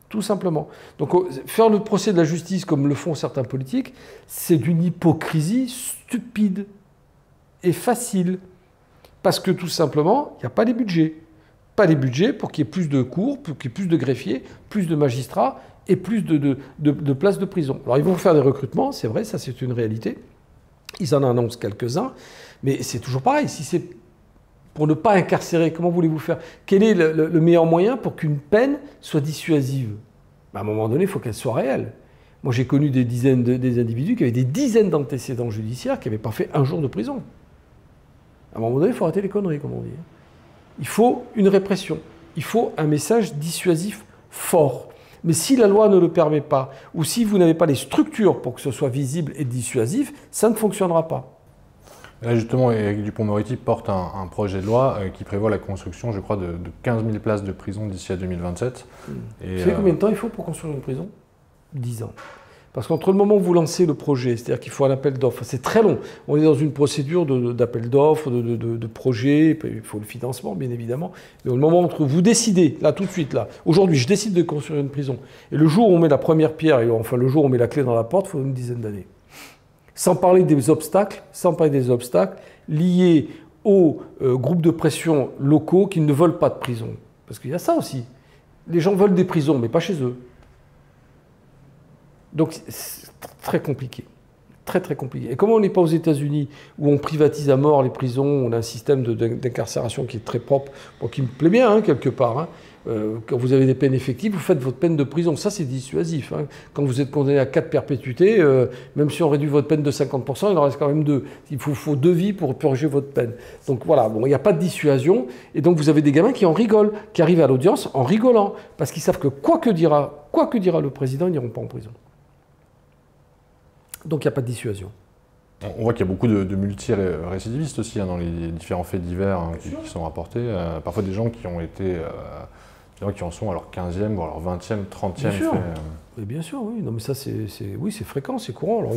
Tout simplement. Donc faire le procès de la justice comme le font certains politiques, c'est d'une hypocrisie stupide et facile. Parce que tout simplement, il n'y a pas les budgets. Pas les budgets pour qu'il y ait plus de cours, pour qu'il y ait plus de greffiers, plus de magistrats et plus de places de prison. Alors ils vont faire des recrutements, c'est vrai, ça c'est une réalité. Ils en annoncent quelques-uns, mais c'est toujours pareil. Si c'est pour ne pas incarcérer, comment voulez-vous faire? Quel est le meilleur moyen pour qu'une peine soit dissuasive? À un moment donné, il faut qu'elle soit réelle. Moi, j'ai connu des dizaines d'individus qui avaient des dizaines d'antécédents judiciaires qui n'avaient pas fait un jour de prison. À un moment donné, il faut arrêter les conneries, comme on dit. Il faut une répression. Il faut un message dissuasif fort. Mais si la loi ne le permet pas, ou si vous n'avez pas les structures pour que ce soit visible et dissuasif, ça ne fonctionnera pas. Là, justement, Éric Dupond-Moretti porte un projet de loi qui prévoit la construction, je crois, de 15 000 places de prison d'ici à 2027. Vous savez combien de temps il faut pour construire une prison? 10 ans. Parce qu'entre le moment où vous lancez le projet, c'est-à-dire qu'il faut un appel d'offres, c'est très long. On est dans une procédure d'appel d'offres, de projet, il faut le financement, bien évidemment. Mais au moment où vous décidez, là, tout de suite, là, aujourd'hui, je décide de construire une prison, et le jour où on met la première pierre, et enfin le jour où on met la clé dans la porte, il faut une dizaine d'années. Sans parler des obstacles, liés aux groupes de pression locaux qui ne veulent pas de prison. Parce qu'il y a ça aussi. Les gens veulent des prisons, mais pas chez eux. Donc c'est très compliqué. Très, très compliqué. Et comme on n'est pas aux États-Unis où on privatise à mort les prisons, on a un système d'incarcération qui est très propre, bon, qui me plaît bien, hein, quelque part. Hein. Quand vous avez des peines effectives, vous faites votre peine de prison. Ça, c'est dissuasif. Hein. Quand vous êtes condamné à 4 perpétuités, même si on réduit votre peine de 50%, il en reste quand même 2. Il faut 2 vies pour purger votre peine. Donc voilà, bon, il n'y a pas de dissuasion. Et donc vous avez des gamins qui en rigolent, qui arrivent à l'audience en rigolant, parce qu'ils savent que quoi que dira le président, ils n'iront pas en prison. Donc il n'y a pas de dissuasion. On voit qu'il y a beaucoup de multi-récidivistes aussi hein, dans les différents faits divers hein, qui sont rapportés. Parfois des gens qui ont été... qui en sont à leur 15e, voire leur 20e, 30e. Bien sûr, oui. Non, mais ça, c'est fréquent, c'est courant. Alors,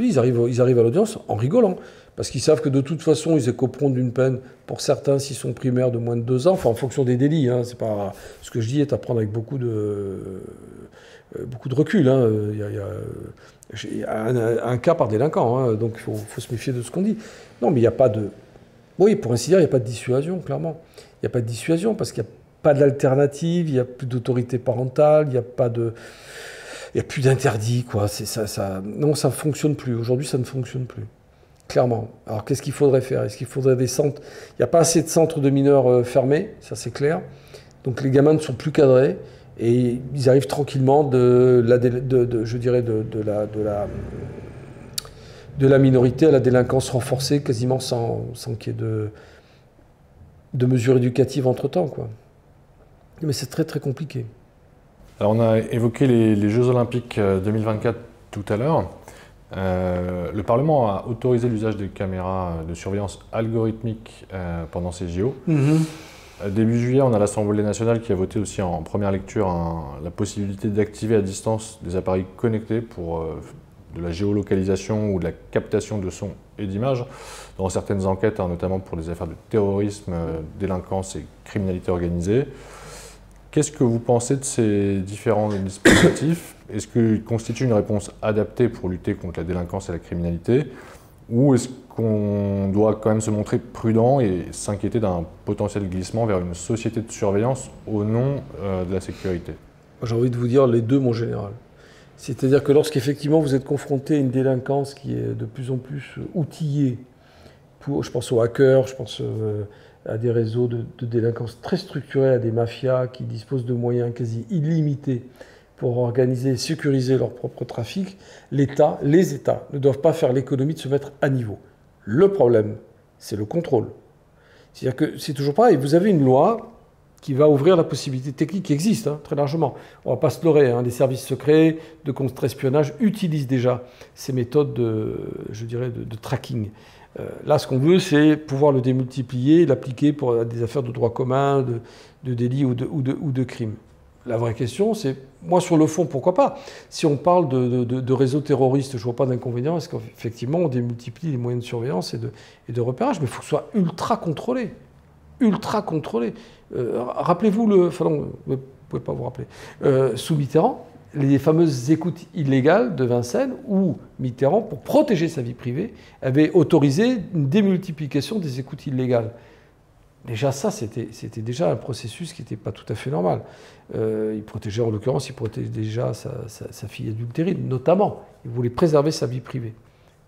ils arrivent à l'audience en rigolant, parce qu'ils savent que de toute façon, ils écoperont d'une peine, pour certains, s'ils sont primaires de moins de 2 ans, enfin, en fonction des délits. Hein, c'est pas... Ce que je dis est à prendre avec beaucoup de recul. Hein. Il y a un cas par délinquant, hein, donc il faut se méfier de ce qu'on dit. Non, mais il n'y a pas de... Oui, pour ainsi dire, il n'y a pas de dissuasion, clairement. Il n'y a pas de dissuasion, parce qu'il y a pas d'alternative, il n'y a plus d'autorité parentale, il n'y a plus d'interdit, quoi. Non, ça ne fonctionne plus. Aujourd'hui, ça ne fonctionne plus, clairement. Alors, qu'est-ce qu'il faudrait faire? Est-ce qu'il faudrait des centres? Il n'y a pas assez de centres de mineurs fermés, ça c'est clair. Donc, les gamins ne sont plus cadrés et ils arrivent tranquillement de la minorité à la délinquance renforcée, quasiment sans qu'il y ait de mesures éducatives entre-temps, quoi. Mais c'est très, très compliqué. Alors, on a évoqué les Jeux Olympiques 2024 tout à l'heure. Le Parlement a autorisé l'usage des caméras de surveillance algorithmique pendant ces JO. Début juillet, on a l'Assemblée nationale qui a voté aussi en première lecture la possibilité d'activer à distance des appareils connectés pour de la géolocalisation ou de la captation de sons et d'images dans certaines enquêtes, hein, notamment pour des affaires de terrorisme, délinquance et criminalité organisée. Qu'est-ce que vous pensez de ces différents dispositifs? Est-ce qu'ils constituent une réponse adaptée pour lutter contre la délinquance et la criminalité? Ou est-ce qu'on doit quand même se montrer prudent et s'inquiéter d'un potentiel glissement vers une société de surveillance au nom de la sécurité? J'ai envie de vous dire les deux, mon général. C'est-à-dire que lorsqu'effectivement vous êtes confronté à une délinquance qui est de plus en plus outillée, je pense aux hackers, je pense... à des réseaux de délinquance très structurés, à des mafias qui disposent de moyens quasi illimités pour organiser et sécuriser leur propre trafic, les États ne doivent pas faire l'économie de se mettre à niveau. Le problème, c'est le contrôle. C'est-à-dire que c'est toujours pareil. Vous avez une loi qui va ouvrir la possibilité technique qui existe, hein, très largement. On ne va pas se leurrer. Hein, les services secrets de contre-espionnage utilisent déjà ces méthodes de tracking. Là, ce qu'on veut, c'est pouvoir le démultiplier, l'appliquer pour des affaires de droit commun, de délits ou de crimes. La vraie question, c'est, moi sur le fond, pourquoi pas? Si on parle de réseaux terroristes, je ne vois pas d'inconvénient, parce qu'effectivement, on démultiplie les moyens de surveillance et de repérage, mais il faut que ce soit ultra contrôlé. Ultra contrôlé. Rappelez-vous, vous ne pouvez pas vous rappeler, sous Mitterrand, les fameuses écoutes illégales de Vincennes, où Mitterrand, pour protéger sa vie privée, avait autorisé une démultiplication des écoutes illégales. Déjà ça, c'était déjà un processus qui n'était pas tout à fait normal. Il protégeait, en l'occurrence, il protégeait déjà sa fille adultérée, notamment. Il voulait préserver sa vie privée,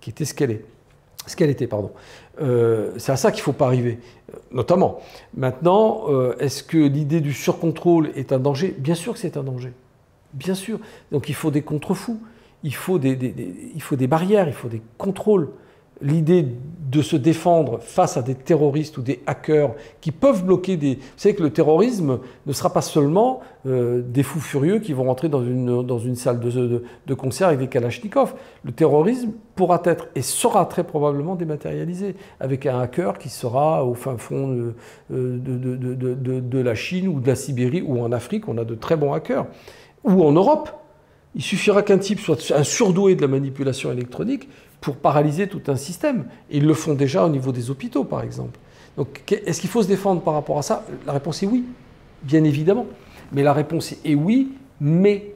qui était ce qu'elle était. C'est à ça qu'il ne faut pas arriver, notamment. Maintenant, est-ce que l'idée du surcontrôle est un danger? Bien sûr que c'est un danger. Bien sûr. Donc il faut des contrefous, il faut des barrières, il faut des contrôles. L'idée de se défendre face à des terroristes ou des hackers qui peuvent bloquer des... Vous savez que le terrorisme ne sera pas seulement des fous furieux qui vont rentrer dans une salle de concert avec des kalachnikovs. Le terrorisme pourra être et sera très probablement dématérialisé avec un hacker qui sera au fin fond de la Chine ou de la Sibérie ou en Afrique. On a de très bons hackers. Ou en Europe. Il suffira qu'un type soit un surdoué de la manipulation électronique pour paralyser tout un système. Et ils le font déjà au niveau des hôpitaux, par exemple. Donc, est-ce qu'il faut se défendre par rapport à ça? La réponse est oui, bien évidemment. Mais la réponse est oui, mais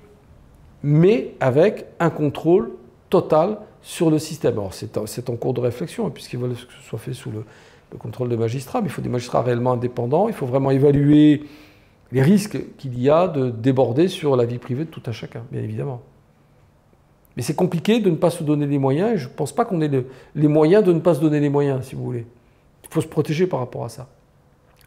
avec un contrôle total sur le système. Alors, c'est en cours de réflexion, puisqu'ils veulent que ce soit fait sous le contrôle des magistrats. Mais il faut des magistrats réellement indépendants. Il faut vraiment évaluer les risques qu'il y a de déborder sur la vie privée de tout un chacun, bien évidemment. Mais c'est compliqué de ne pas se donner les moyens, et je ne pense pas qu'on ait les moyens de ne pas se donner les moyens, si vous voulez. Il faut se protéger par rapport à ça.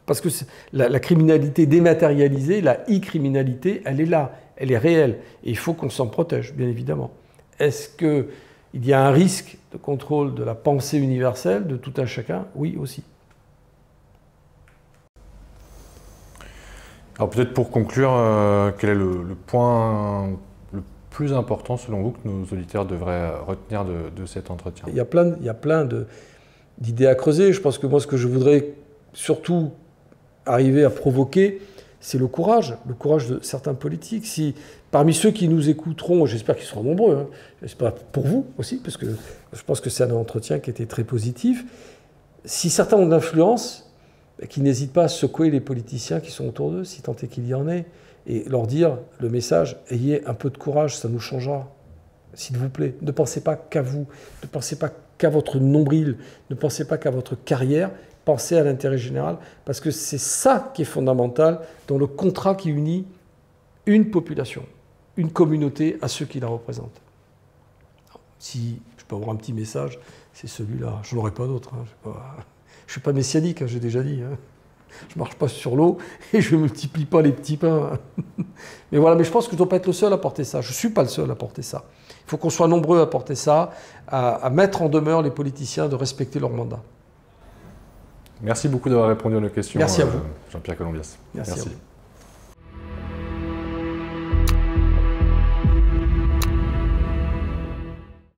Parce que la criminalité dématérialisée, la e-criminalité, elle est là, elle est réelle, et il faut qu'on s'en protège, bien évidemment. Est-ce qu'il y a un risque de contrôle de la pensée universelle de tout un chacun? Oui, aussi. Alors peut-être pour conclure, quel est le point le plus important selon vous que nos auditeurs devraient retenir de cet entretien? Il y a plein d'idées à creuser. Je pense que moi, ce que je voudrais surtout arriver à provoquer, c'est le courage de certains politiques. Si parmi ceux qui nous écouteront, j'espère qu'ils seront nombreux, hein, j'espère pour vous aussi, parce que je pense que c'est un entretien qui était très positif. Si certains ont de l'influence, qui n'hésitent pas à secouer les politiciens qui sont autour d'eux, si tant est qu'il y en ait, et leur dire le message « Ayez un peu de courage, ça nous changera, s'il vous plaît. Ne pensez pas qu'à vous, ne pensez pas qu'à votre nombril, ne pensez pas qu'à votre carrière, pensez à l'intérêt général, parce que c'est ça qui est fondamental dans le contrat qui unit une population, une communauté à ceux qui la représentent. » Si je peux avoir un petit message, c'est celui-là. Je n'aurai pas d'autre. Je ne suis pas messianique, hein, j'ai déjà dit. Hein. Je ne marche pas sur l'eau et je ne multiplie pas les petits pains. Mais voilà, mais je pense que je ne dois pas être le seul à porter ça. Je ne suis pas le seul à porter ça. Il faut qu'on soit nombreux à porter ça, à mettre en demeure les politiciens de respecter leur mandat. Merci beaucoup d'avoir répondu à nos questions. Merci à vous. Jean-Pierre Colombiès. Merci.